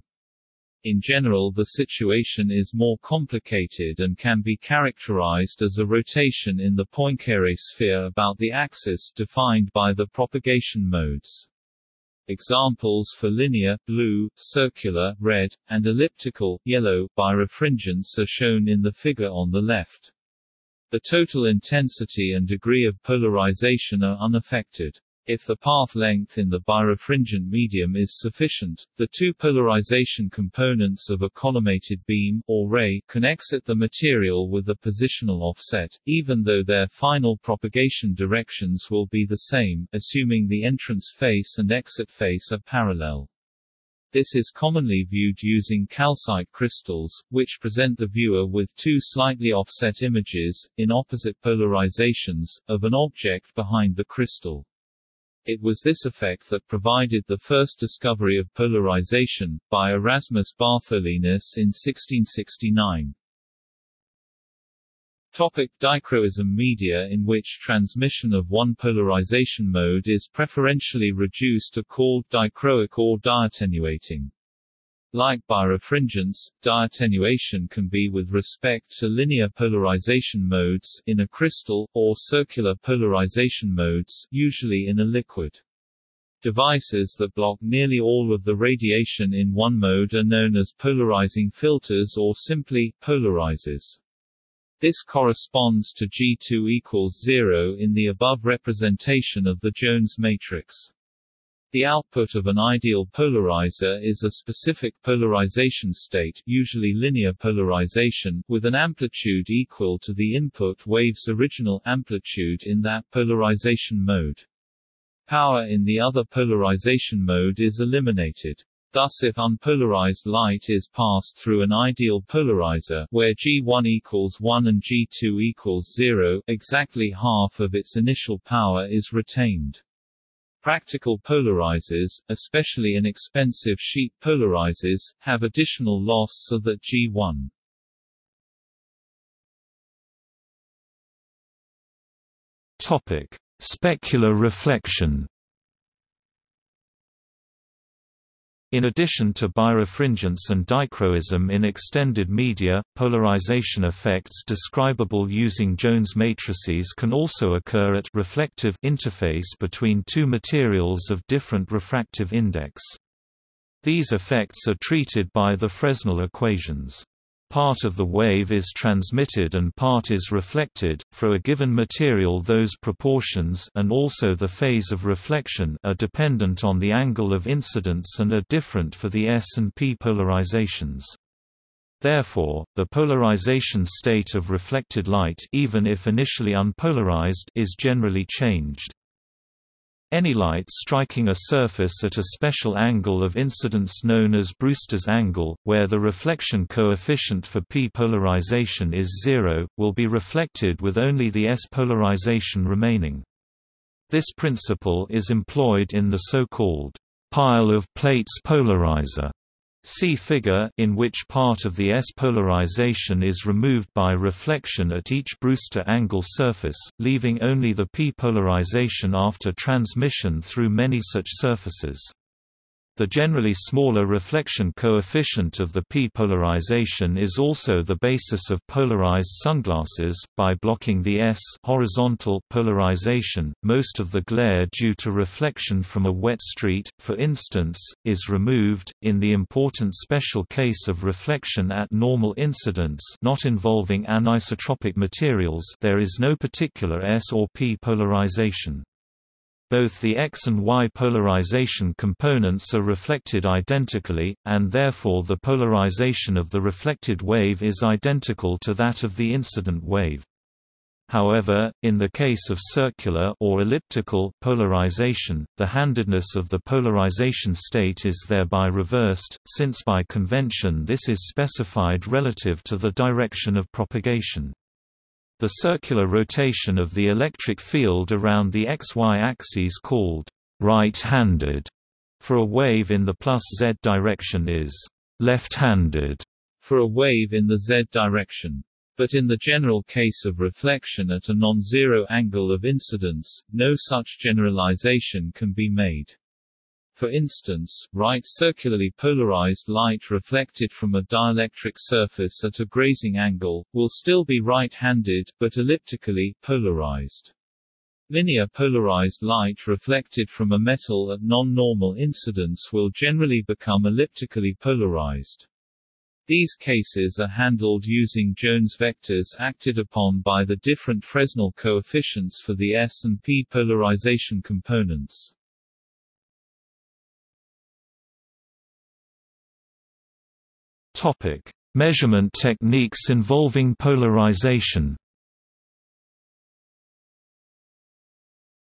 In general, the situation is more complicated and can be characterized as a rotation in the Poincaré sphere about the axis defined by the propagation modes. Examples for linear blue, circular red, and elliptical yellow birefringence are shown in the figure on the left. The total intensity and degree of polarization are unaffected. If the path length in the birefringent medium is sufficient, the two polarization components of a collimated beam, or ray, can exit the material with a positional offset, even though their final propagation directions will be the same, assuming the entrance face and exit face are parallel. This is commonly viewed using calcite crystals, which present the viewer with two slightly offset images, in opposite polarizations, of an object behind the crystal. It was this effect that provided the first discovery of polarization, by Erasmus Bartholinus in sixteen sixty-nine. Topic: Dichroism. Media in which transmission of one polarization mode is preferentially reduced are called dichroic or diattenuating. Like birefringence, diattenuation can be with respect to linear polarization modes in a crystal, or circular polarization modes, usually in a liquid. Devices that block nearly all of the radiation in one mode are known as polarizing filters or simply, polarizers. This corresponds to G two equals zero in the above representation of the Jones matrix. The output of an ideal polarizer is a specific polarization state, usually linear polarization, with an amplitude equal to the input wave's original amplitude in that polarization mode. Power in the other polarization mode is eliminated. Thus, if unpolarized light is passed through an ideal polarizer, where G one equals one and G two equals zero, exactly half of its initial power is retained. Practical polarizers, especially inexpensive sheet polarizers, have additional loss so that G one. Topic: Specular reflection. In addition to birefringence and dichroism in extended media, polarization effects describable using Jones matrices can also occur at reflective interface between two materials of different refractive index. These effects are treated by the Fresnel equations. Part of the wave is transmitted and part is reflected. For a given material, those proportions and also the phase of reflection are dependent on the angle of incidence and are different for the S and P polarizations. Therefore, the polarization state of reflected light, even if initially unpolarized, is generally changed. Any light striking a surface at a special angle of incidence known as Brewster's angle, where the reflection coefficient for P polarization is zero, will be reflected with only the S polarization remaining. This principle is employed in the so-called pile of plates polarizer. See figure, in which part of the S polarization is removed by reflection at each Brewster angle surface, leaving only the P polarization after transmission through many such surfaces. The generally smaller reflection coefficient of the P polarization is also the basis of polarized sunglasses. By blocking the S horizontal polarization, most of the glare due to reflection from a wet street, for instance, is removed. In the important special case of reflection at normal incidence not involving anisotropic materials, there is no particular S or P polarization. Both the X and Y polarization components are reflected identically, and therefore the polarization of the reflected wave is identical to that of the incident wave. However, in the case of circular or elliptical polarization, the handedness of the polarization state is thereby reversed, since by convention this is specified relative to the direction of propagation. The circular rotation of the electric field around the x y axis, called right-handed for a wave in the plus z direction, is left-handed for a wave in the z direction. But in the general case of reflection at a non-zero angle of incidence, no such generalization can be made. For instance, right circularly polarized light reflected from a dielectric surface at a grazing angle will still be right-handed, but elliptically polarized. Linear polarized light reflected from a metal at non-normal incidence will generally become elliptically polarized. These cases are handled using Jones vectors acted upon by the different Fresnel coefficients for the S and P polarization components. Topic: Measurement techniques involving polarization.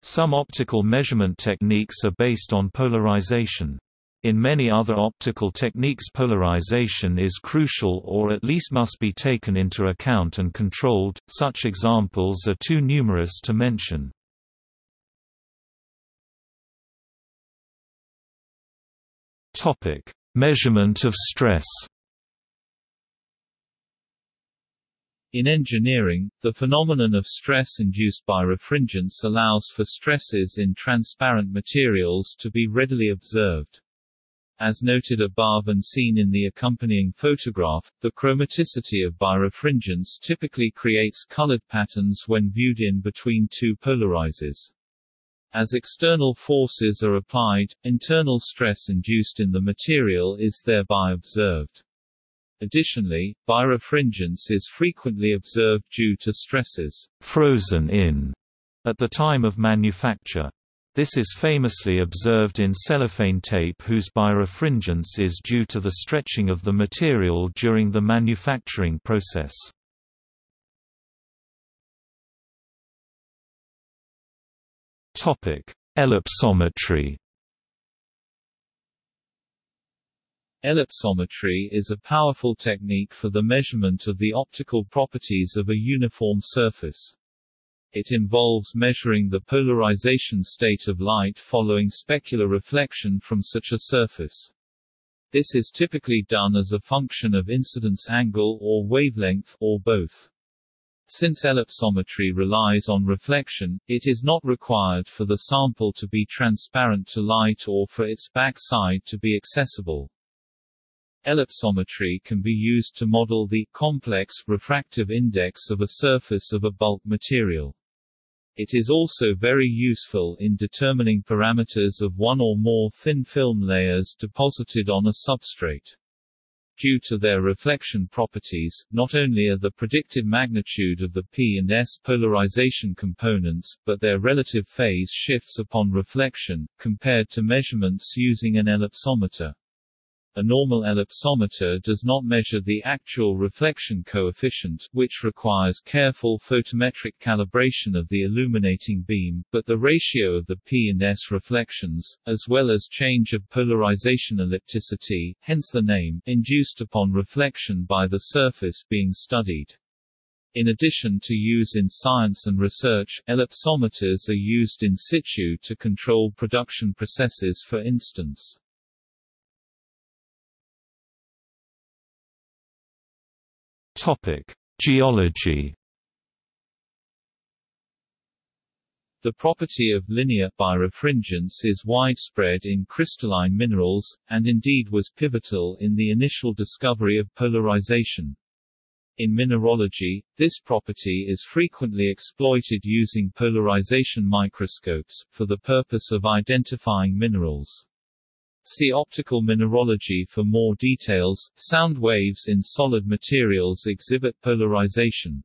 Some optical measurement techniques are based on polarization. In many other optical techniques, polarization is crucial, or at least must be taken into account and controlled. Such examples are too numerous to mention. Topic: Measurement of stress. In engineering, the phenomenon of stress induced by birefringence allows for stresses in transparent materials to be readily observed. As noted above and seen in the accompanying photograph, the chromaticity of birefringence typically creates colored patterns when viewed in between two polarizers. As external forces are applied, internal stress induced in the material is thereby observed. Additionally, birefringence is frequently observed due to stresses frozen in at the time of manufacture. This is famously observed in cellophane tape, whose birefringence is due to the stretching of the material during the manufacturing process. Topic: Ellipsometry. Ellipsometry is a powerful technique for the measurement of the optical properties of a uniform surface. It involves measuring the polarization state of light following specular reflection from such a surface. This is typically done as a function of incidence angle or wavelength, or both. Since ellipsometry relies on reflection, it is not required for the sample to be transparent to light or for its backside to be accessible. Ellipsometry can be used to model the complex refractive index of a surface of a bulk material. It is also very useful in determining parameters of one or more thin film layers deposited on a substrate. Due to their reflection properties, not only are the predicted magnitude of the P and S polarization components, but their relative phase shifts upon reflection, compared to measurements using an ellipsometer. A normal ellipsometer does not measure the actual reflection coefficient, which requires careful photometric calibration of the illuminating beam, but the ratio of the P and S reflections, as well as change of polarization ellipticity, hence the name, induced upon reflection by the surface being studied. In addition to use in science and research, ellipsometers are used in situ to control production processes, for instance. Topic: Geology. The property of linear birefringence is widespread in crystalline minerals, and indeed was pivotal in the initial discovery of polarization. In mineralogy, this property is frequently exploited using polarization microscopes, for the purpose of identifying minerals. See optical mineralogy for more details. Sound waves in solid materials exhibit polarization.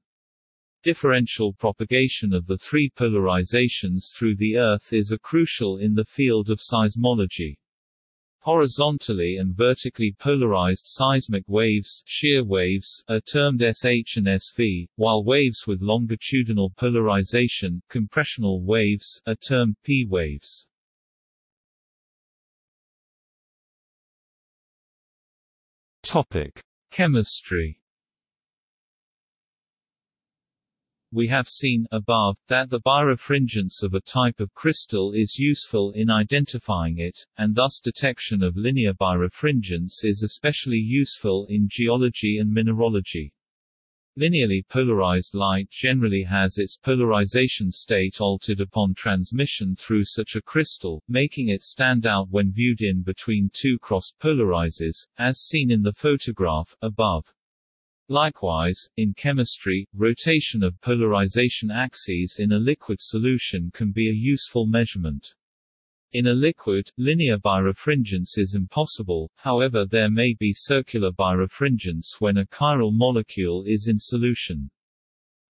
Differential propagation of the three polarizations through the Earth is a crucial in the field of seismology. Horizontally and vertically polarized seismic waves, shear waves, are termed S H and S V, while waves with longitudinal polarization, compressional waves, are termed P waves. Topic: Chemistry. We have seen, above, that the birefringence of a type of crystal is useful in identifying it, and thus detection of linear birefringence is especially useful in geology and mineralogy. Linearly polarized light generally has its polarization state altered upon transmission through such a crystal, making it stand out when viewed in between two crossed polarizers, as seen in the photograph, above. Likewise, in chemistry, rotation of polarization axes in a liquid solution can be a useful measurement. In a liquid, linear birefringence is impossible, however there may be circular birefringence when a chiral molecule is in solution.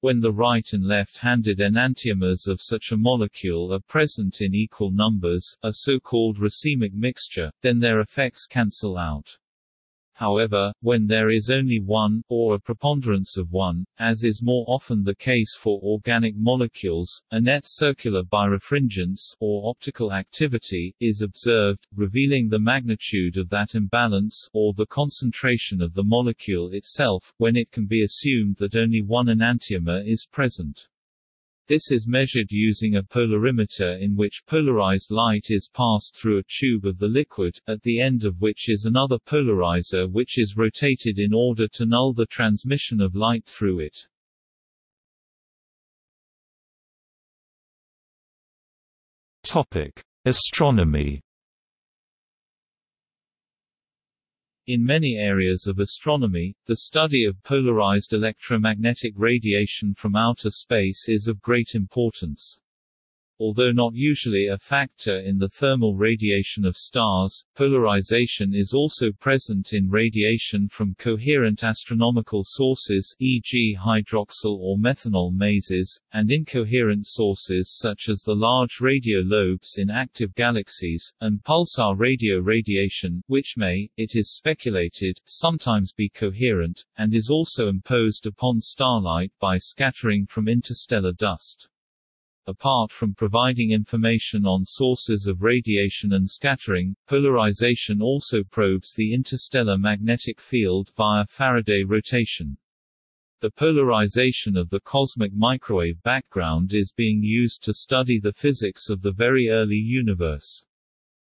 When the right and left-handed enantiomers of such a molecule are present in equal numbers, a so-called racemic mixture, then their effects cancel out. However, when there is only one, or a preponderance of one, as is more often the case for organic molecules, a net circular birefringence, or optical activity, is observed, revealing the magnitude of that imbalance, or the concentration of the molecule itself, when it can be assumed that only one enantiomer is present. This is measured using a polarimeter in which polarized light is passed through a tube of the liquid, at the end of which is another polarizer which is rotated in order to null the transmission of light through it. Topic: Astronomy. In many areas of astronomy, the study of polarized electromagnetic radiation from outer space is of great importance. Although not usually a factor in the thermal radiation of stars, polarization is also present in radiation from coherent astronomical sources, for example hydroxyl or methanol mazes, and incoherent sources such as the large radio lobes in active galaxies, and pulsar radio radiation, which may, it is speculated, sometimes be coherent, and is also imposed upon starlight by scattering from interstellar dust. Apart from providing information on sources of radiation and scattering, polarization also probes the interstellar magnetic field via Faraday rotation. The polarization of the cosmic microwave background is being used to study the physics of the very early universe.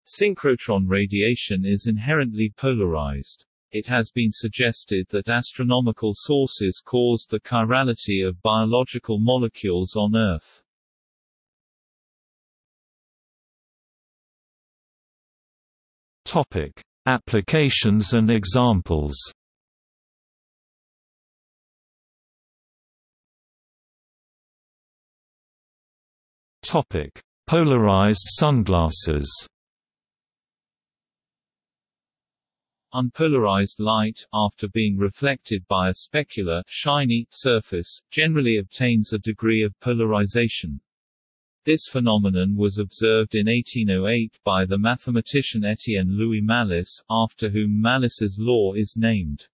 Synchrotron radiation is inherently polarized. It has been suggested that astronomical sources caused the chirality of biological molecules on Earth. Topic: Applications and examples. Topic: Polarized sunglasses. Unpolarized light, after being reflected by a specular, shiny surface, generally obtains a degree of polarization. This phenomenon was observed in eighteen oh eight by the mathematician Étienne Louis Malus, after whom Malus's law is named.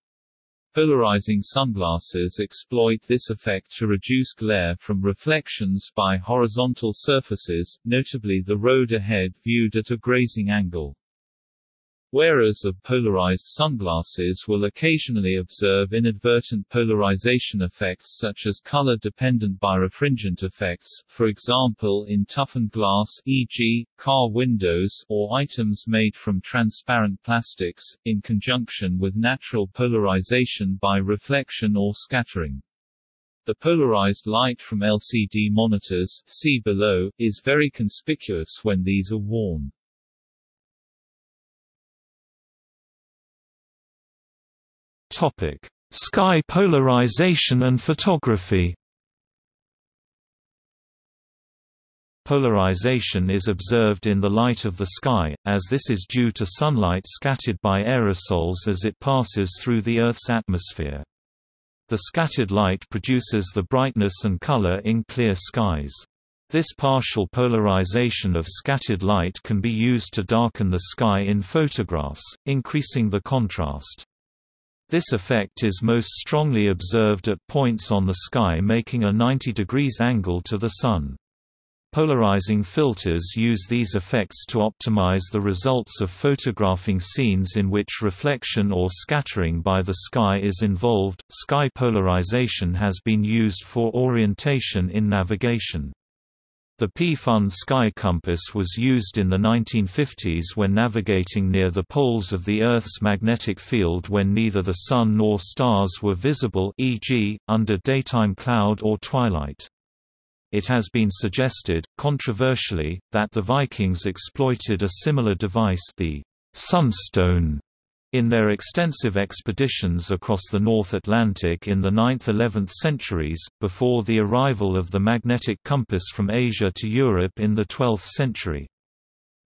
Polarizing sunglasses exploit this effect to reduce glare from reflections by horizontal surfaces, notably the road ahead viewed at a grazing angle. Wearers of polarized sunglasses will occasionally observe inadvertent polarization effects such as color-dependent birefringent effects, for example in toughened glass, for example car windows, or items made from transparent plastics, in conjunction with natural polarization by reflection or scattering. The polarized light from L C D monitors, see below, is very conspicuous when these are worn. Topic: Sky polarization and photography. Polarization is observed in the light of the sky, as this is due to sunlight scattered by aerosols as it passes through the Earth's atmosphere. The scattered light produces the brightness and color in clear skies. This partial polarization of scattered light can be used to darken the sky in photographs, increasing the contrast. This effect is most strongly observed at points on the sky making a ninety degrees angle to the sun. Polarizing filters use these effects to optimize the results of photographing scenes in which reflection or scattering by the sky is involved. Sky polarization has been used for orientation in navigation. The P FUN sky compass was used in the nineteen fifties when navigating near the poles of the Earth's magnetic field when neither the sun nor stars were visible, for example, under daytime cloud or twilight. It has been suggested, controversially, that the Vikings exploited a similar device, the sunstone, in their extensive expeditions across the North Atlantic in the ninth and eleventh centuries, before the arrival of the magnetic compass from Asia to Europe in the twelfth century.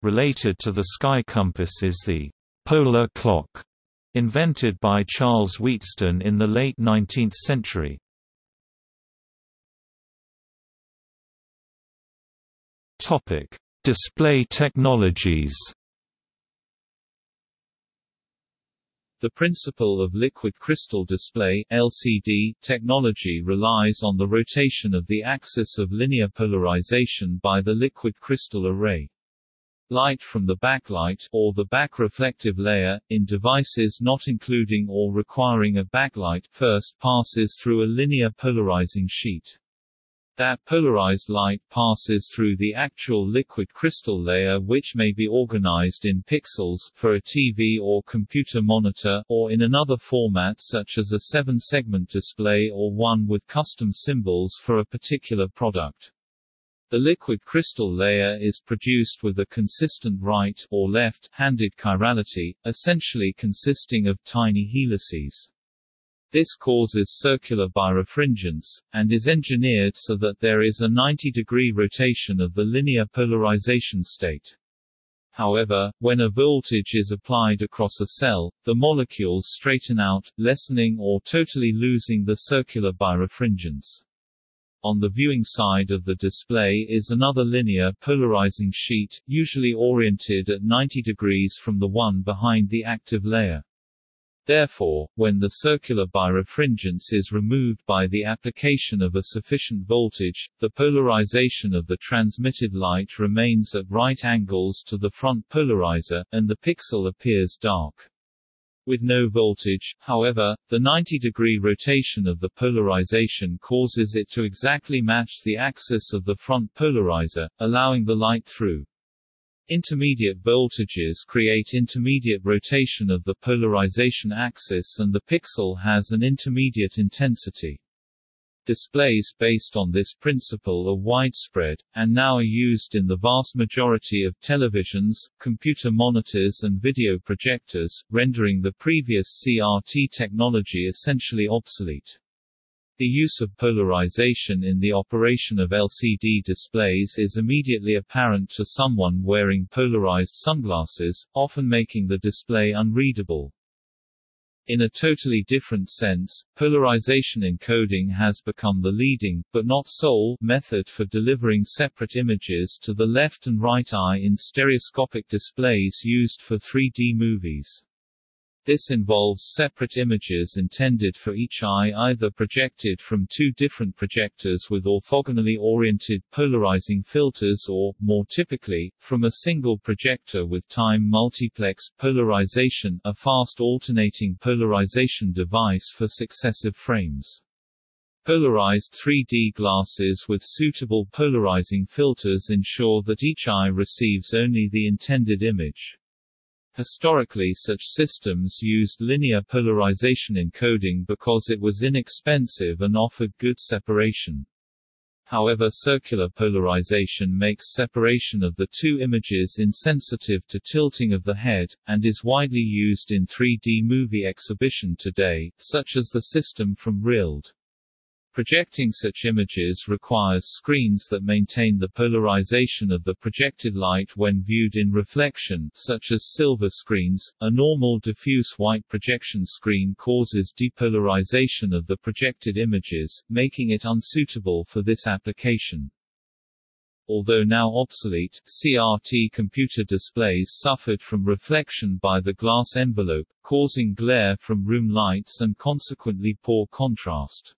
Related to the sky compass is the polar clock, invented by Charles Wheatstone in the late nineteenth century. Topic: Display technologies. The principle of liquid crystal display (L C D) technology relies on the rotation of the axis of linear polarization by the liquid crystal array. Light from the backlight, or the back reflective layer, in devices not including or requiring a backlight, first passes through a linear polarizing sheet. That polarized light passes through the actual liquid crystal layer, which may be organized in pixels, for a T V or computer monitor, or in another format such as a seven-segment display or one with custom symbols for a particular product. The liquid crystal layer is produced with a consistent right, or left-handed chirality, essentially consisting of tiny helices. This causes circular birefringence, and is engineered so that there is a ninety degree rotation of the linear polarization state. However, when a voltage is applied across a cell, the molecules straighten out, lessening or totally losing the circular birefringence. On the viewing side of the display is another linear polarizing sheet, usually oriented at ninety degrees from the one behind the active layer. Therefore, when the circular birefringence is removed by the application of a sufficient voltage, the polarization of the transmitted light remains at right angles to the front polarizer, and the pixel appears dark. With no voltage, however, the ninety degree rotation of the polarization causes it to exactly match the axis of the front polarizer, allowing the light through. Intermediate voltages create intermediate rotation of the polarization axis, and the pixel has an intermediate intensity. Displays based on this principle are widespread, and now are used in the vast majority of televisions, computer monitors and video projectors, rendering the previous C R T technology essentially obsolete. The use of polarization in the operation of L C D displays is immediately apparent to someone wearing polarized sunglasses, often making the display unreadable. In a totally different sense, polarization encoding has become the leading, but not sole, method for delivering separate images to the left and right eye in stereoscopic displays used for three D movies. This involves separate images intended for each eye either projected from two different projectors with orthogonally oriented polarizing filters or, more typically, from a single projector with time multiplex polarization, a fast alternating polarization device for successive frames. Polarized three D glasses with suitable polarizing filters ensure that each eye receives only the intended image. Historically, such systems used linear polarization encoding because it was inexpensive and offered good separation. However, circular polarization makes separation of the two images insensitive to tilting of the head, and is widely used in three D movie exhibition today, such as the system from R I L D. Projecting such images requires screens that maintain the polarization of the projected light when viewed in reflection, such as silver screens. A normal diffuse white projection screen causes depolarization of the projected images, making it unsuitable for this application. Although now obsolete, C R T computer displays suffered from reflection by the glass envelope, causing glare from room lights and consequently poor contrast.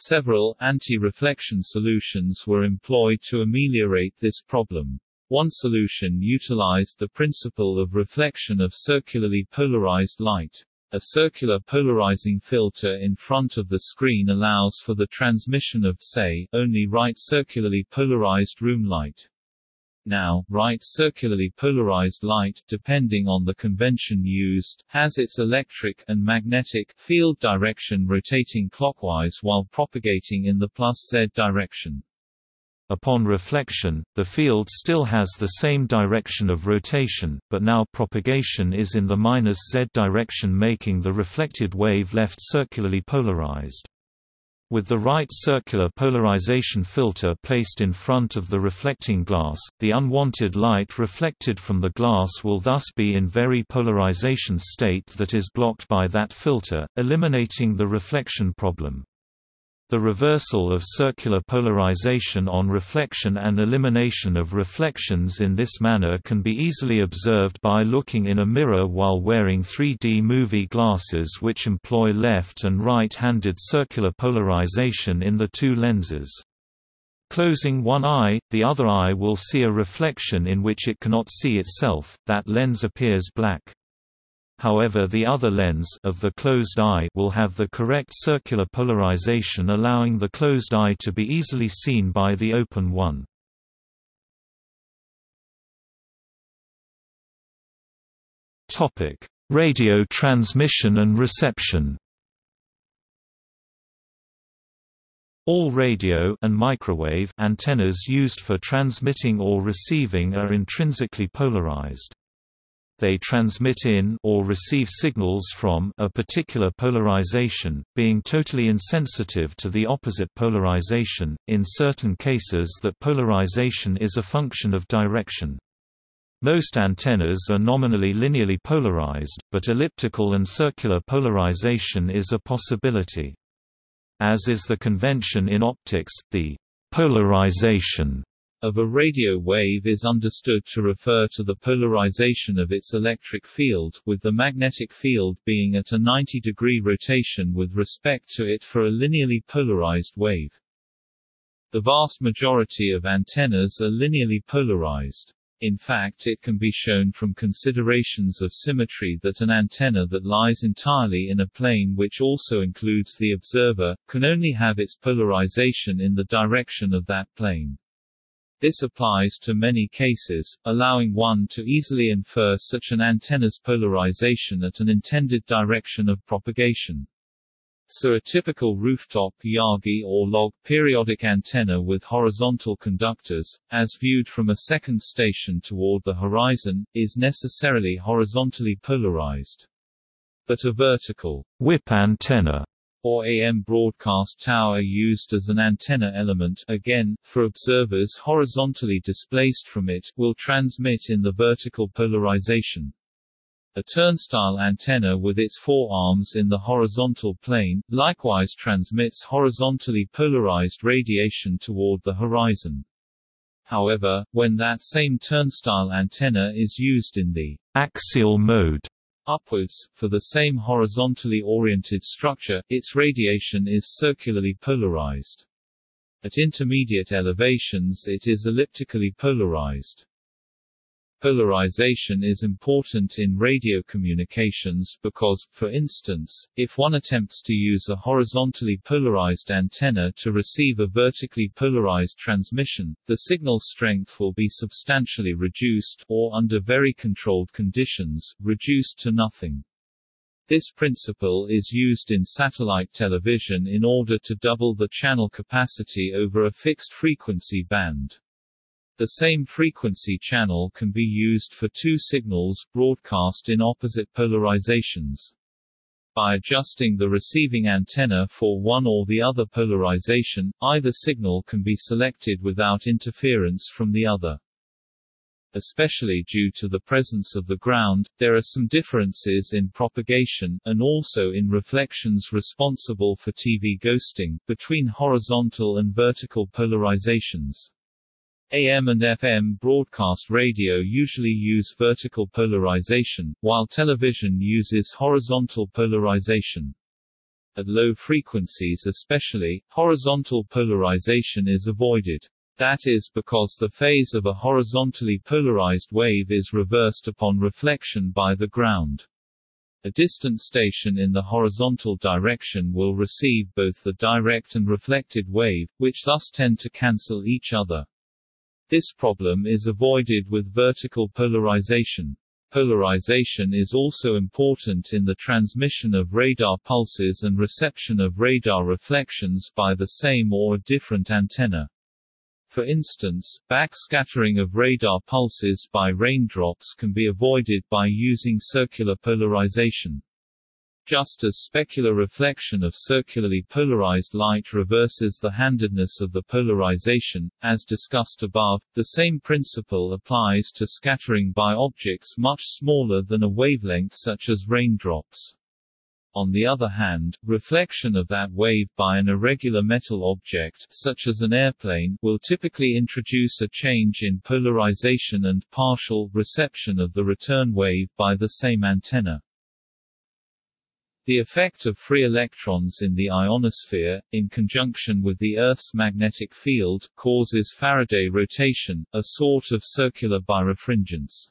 Several anti-reflection solutions were employed to ameliorate this problem. One solution utilized the principle of reflection of circularly polarized light. A circular polarizing filter in front of the screen allows for the transmission of, say, only right circularly polarized room light. Now, right circularly polarized light, depending on the convention used, has its electric and magnetic field direction rotating clockwise while propagating in the plus Z direction. Upon reflection, the field still has the same direction of rotation, but now propagation is in the minus Z direction, making the reflected wave left circularly polarized. With the right circular polarization filter placed in front of the reflecting glass, the unwanted light reflected from the glass will thus be in very polarization state that is blocked by that filter, eliminating the reflection problem. The reversal of circular polarization on reflection and elimination of reflections in this manner can be easily observed by looking in a mirror while wearing three D movie glasses, which employ left and right-handed circular polarization in the two lenses. Closing one eye, the other eye will see a reflection in which it cannot see itself, that lens appears black. However, the other lens of the closed eye will have the correct circular polarization, allowing the closed eye to be easily seen by the open one. Topic: Radio transmission and reception. All radio and microwave antennas used for transmitting or receiving are intrinsically polarized. They transmit in or receive signals from a particular polarization, being totally insensitive to the opposite polarization, in certain cases that polarization is a function of direction. Most antennas are nominally linearly polarized, but elliptical and circular polarization is a possibility. As is the convention in optics, the polarization of a radio wave is understood to refer to the polarization of its electric field, with the magnetic field being at a ninety degree rotation with respect to it for a linearly polarized wave. The vast majority of antennas are linearly polarized. In fact, it can be shown from considerations of symmetry that an antenna that lies entirely in a plane which also includes the observer, can only have its polarization in the direction of that plane. This applies to many cases, allowing one to easily infer such an antenna's polarization at an intended direction of propagation. So a typical rooftop Yagi or log periodic antenna with horizontal conductors, as viewed from a second station toward the horizon, is necessarily horizontally polarized. But a vertical whip antenna or A M broadcast tower used as an antenna element, again, for observers horizontally displaced from it, will transmit in the vertical polarization. A turnstile antenna with its forearms in the horizontal plane, likewise transmits horizontally polarized radiation toward the horizon. However, when that same turnstile antenna is used in the axial mode, upwards, for the same horizontally oriented structure, its radiation is circularly polarized. At intermediate elevations it is elliptically polarized. Polarization is important in radio communications because, for instance, if one attempts to use a horizontally polarized antenna to receive a vertically polarized transmission, the signal strength will be substantially reduced, or under very controlled conditions, reduced to nothing. This principle is used in satellite television in order to double the channel capacity over a fixed frequency band. The same frequency channel can be used for two signals broadcast in opposite polarizations. By adjusting the receiving antenna for one or the other polarization, either signal can be selected without interference from the other. Especially due to the presence of the ground, there are some differences in propagation, and also in reflections responsible for T V ghosting, between horizontal and vertical polarizations. A M and F M broadcast radio usually use vertical polarization, while television uses horizontal polarization. At low frequencies especially, horizontal polarization is avoided. That is because the phase of a horizontally polarized wave is reversed upon reflection by the ground. A distant station in the horizontal direction will receive both the direct and reflected wave, which thus tend to cancel each other. This problem is avoided with vertical polarization. Polarization is also important in the transmission of radar pulses and reception of radar reflections by the same or a different antenna. For instance, backscattering of radar pulses by raindrops can be avoided by using circular polarization. Just as specular reflection of circularly polarized light reverses the handedness of the polarization, as discussed above, the same principle applies to scattering by objects much smaller than a wavelength such as raindrops. On the other hand, reflection of that wave by an irregular metal object, such as an airplane, will typically introduce a change in polarization and partial reception of the return wave by the same antenna. The effect of free electrons in the ionosphere, in conjunction with the Earth's magnetic field, causes Faraday rotation, a sort of circular birefringence.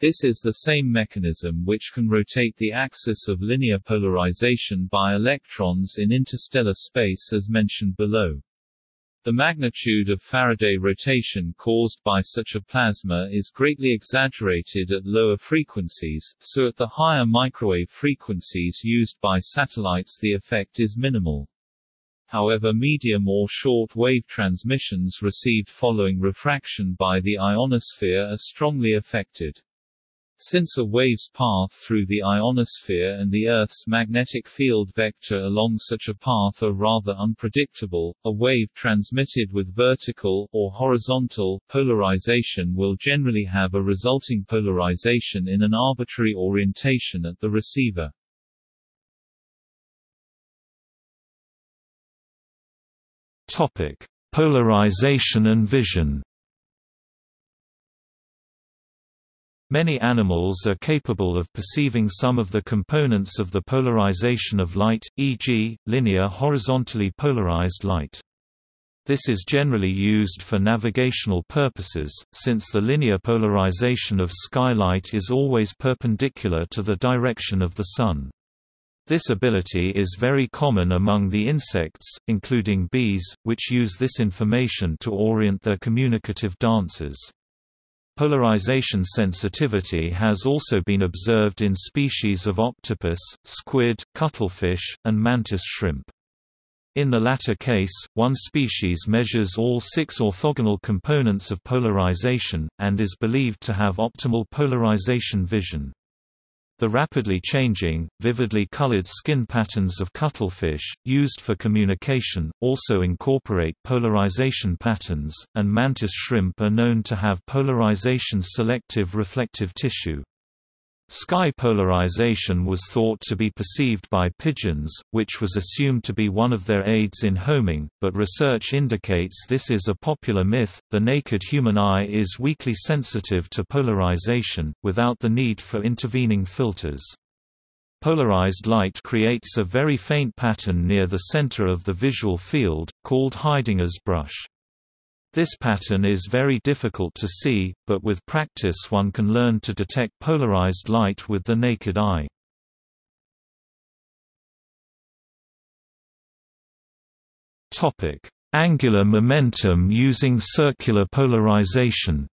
This is the same mechanism which can rotate the axis of linear polarization by electrons in interstellar space as mentioned below. The magnitude of Faraday rotation caused by such a plasma is greatly exaggerated at lower frequencies, so at the higher microwave frequencies used by satellites the effect is minimal. However, medium or short-wave transmissions received following refraction by the ionosphere are strongly affected. Since a wave's path through the ionosphere and the Earth's magnetic field vector along such a path are rather unpredictable, a wave transmitted with vertical, or horizontal, polarization will generally have a resulting polarization in an arbitrary orientation at the receiver. Topic: Polarization and vision. Many animals are capable of perceiving some of the components of the polarization of light, for example, linear horizontally polarized light. This is generally used for navigational purposes, since the linear polarization of skylight is always perpendicular to the direction of the sun. This ability is very common among the insects, including bees, which use this information to orient their communicative dances. Polarization sensitivity has also been observed in species of octopus, squid, cuttlefish, and mantis shrimp. In the latter case, one species measures all six orthogonal components of polarization, and is believed to have optimal polarization vision. The rapidly changing, vividly colored skin patterns of cuttlefish, used for communication, also incorporate polarization patterns, and mantis shrimp are known to have polarization-selective reflective tissue. Sky polarization was thought to be perceived by pigeons, which was assumed to be one of their aids in homing, but research indicates this is a popular myth. The naked human eye is weakly sensitive to polarization, without the need for intervening filters. Polarized light creates a very faint pattern near the center of the visual field, called Heidinger's brush. This pattern is very difficult to see, but with practice one can learn to detect polarized light with the naked eye. Topic: Angular momentum using circular polarization.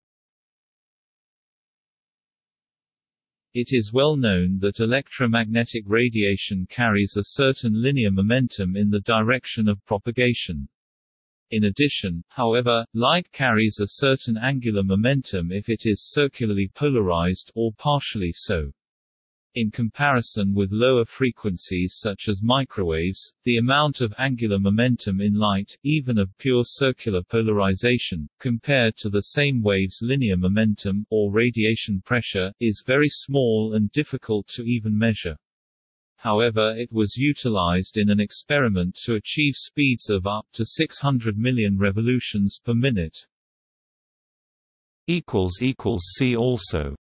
It is well known that electromagnetic radiation carries a certain linear momentum in the direction of propagation. In addition, however, light carries a certain angular momentum if it is circularly polarized, or partially so. In comparison with lower frequencies such as microwaves, the amount of angular momentum in light, even of pure circular polarization, compared to the same wave's linear momentum, or radiation pressure, is very small and difficult to even measure. However, it was utilized in an experiment to achieve speeds of up to six hundred million revolutions per minute. See also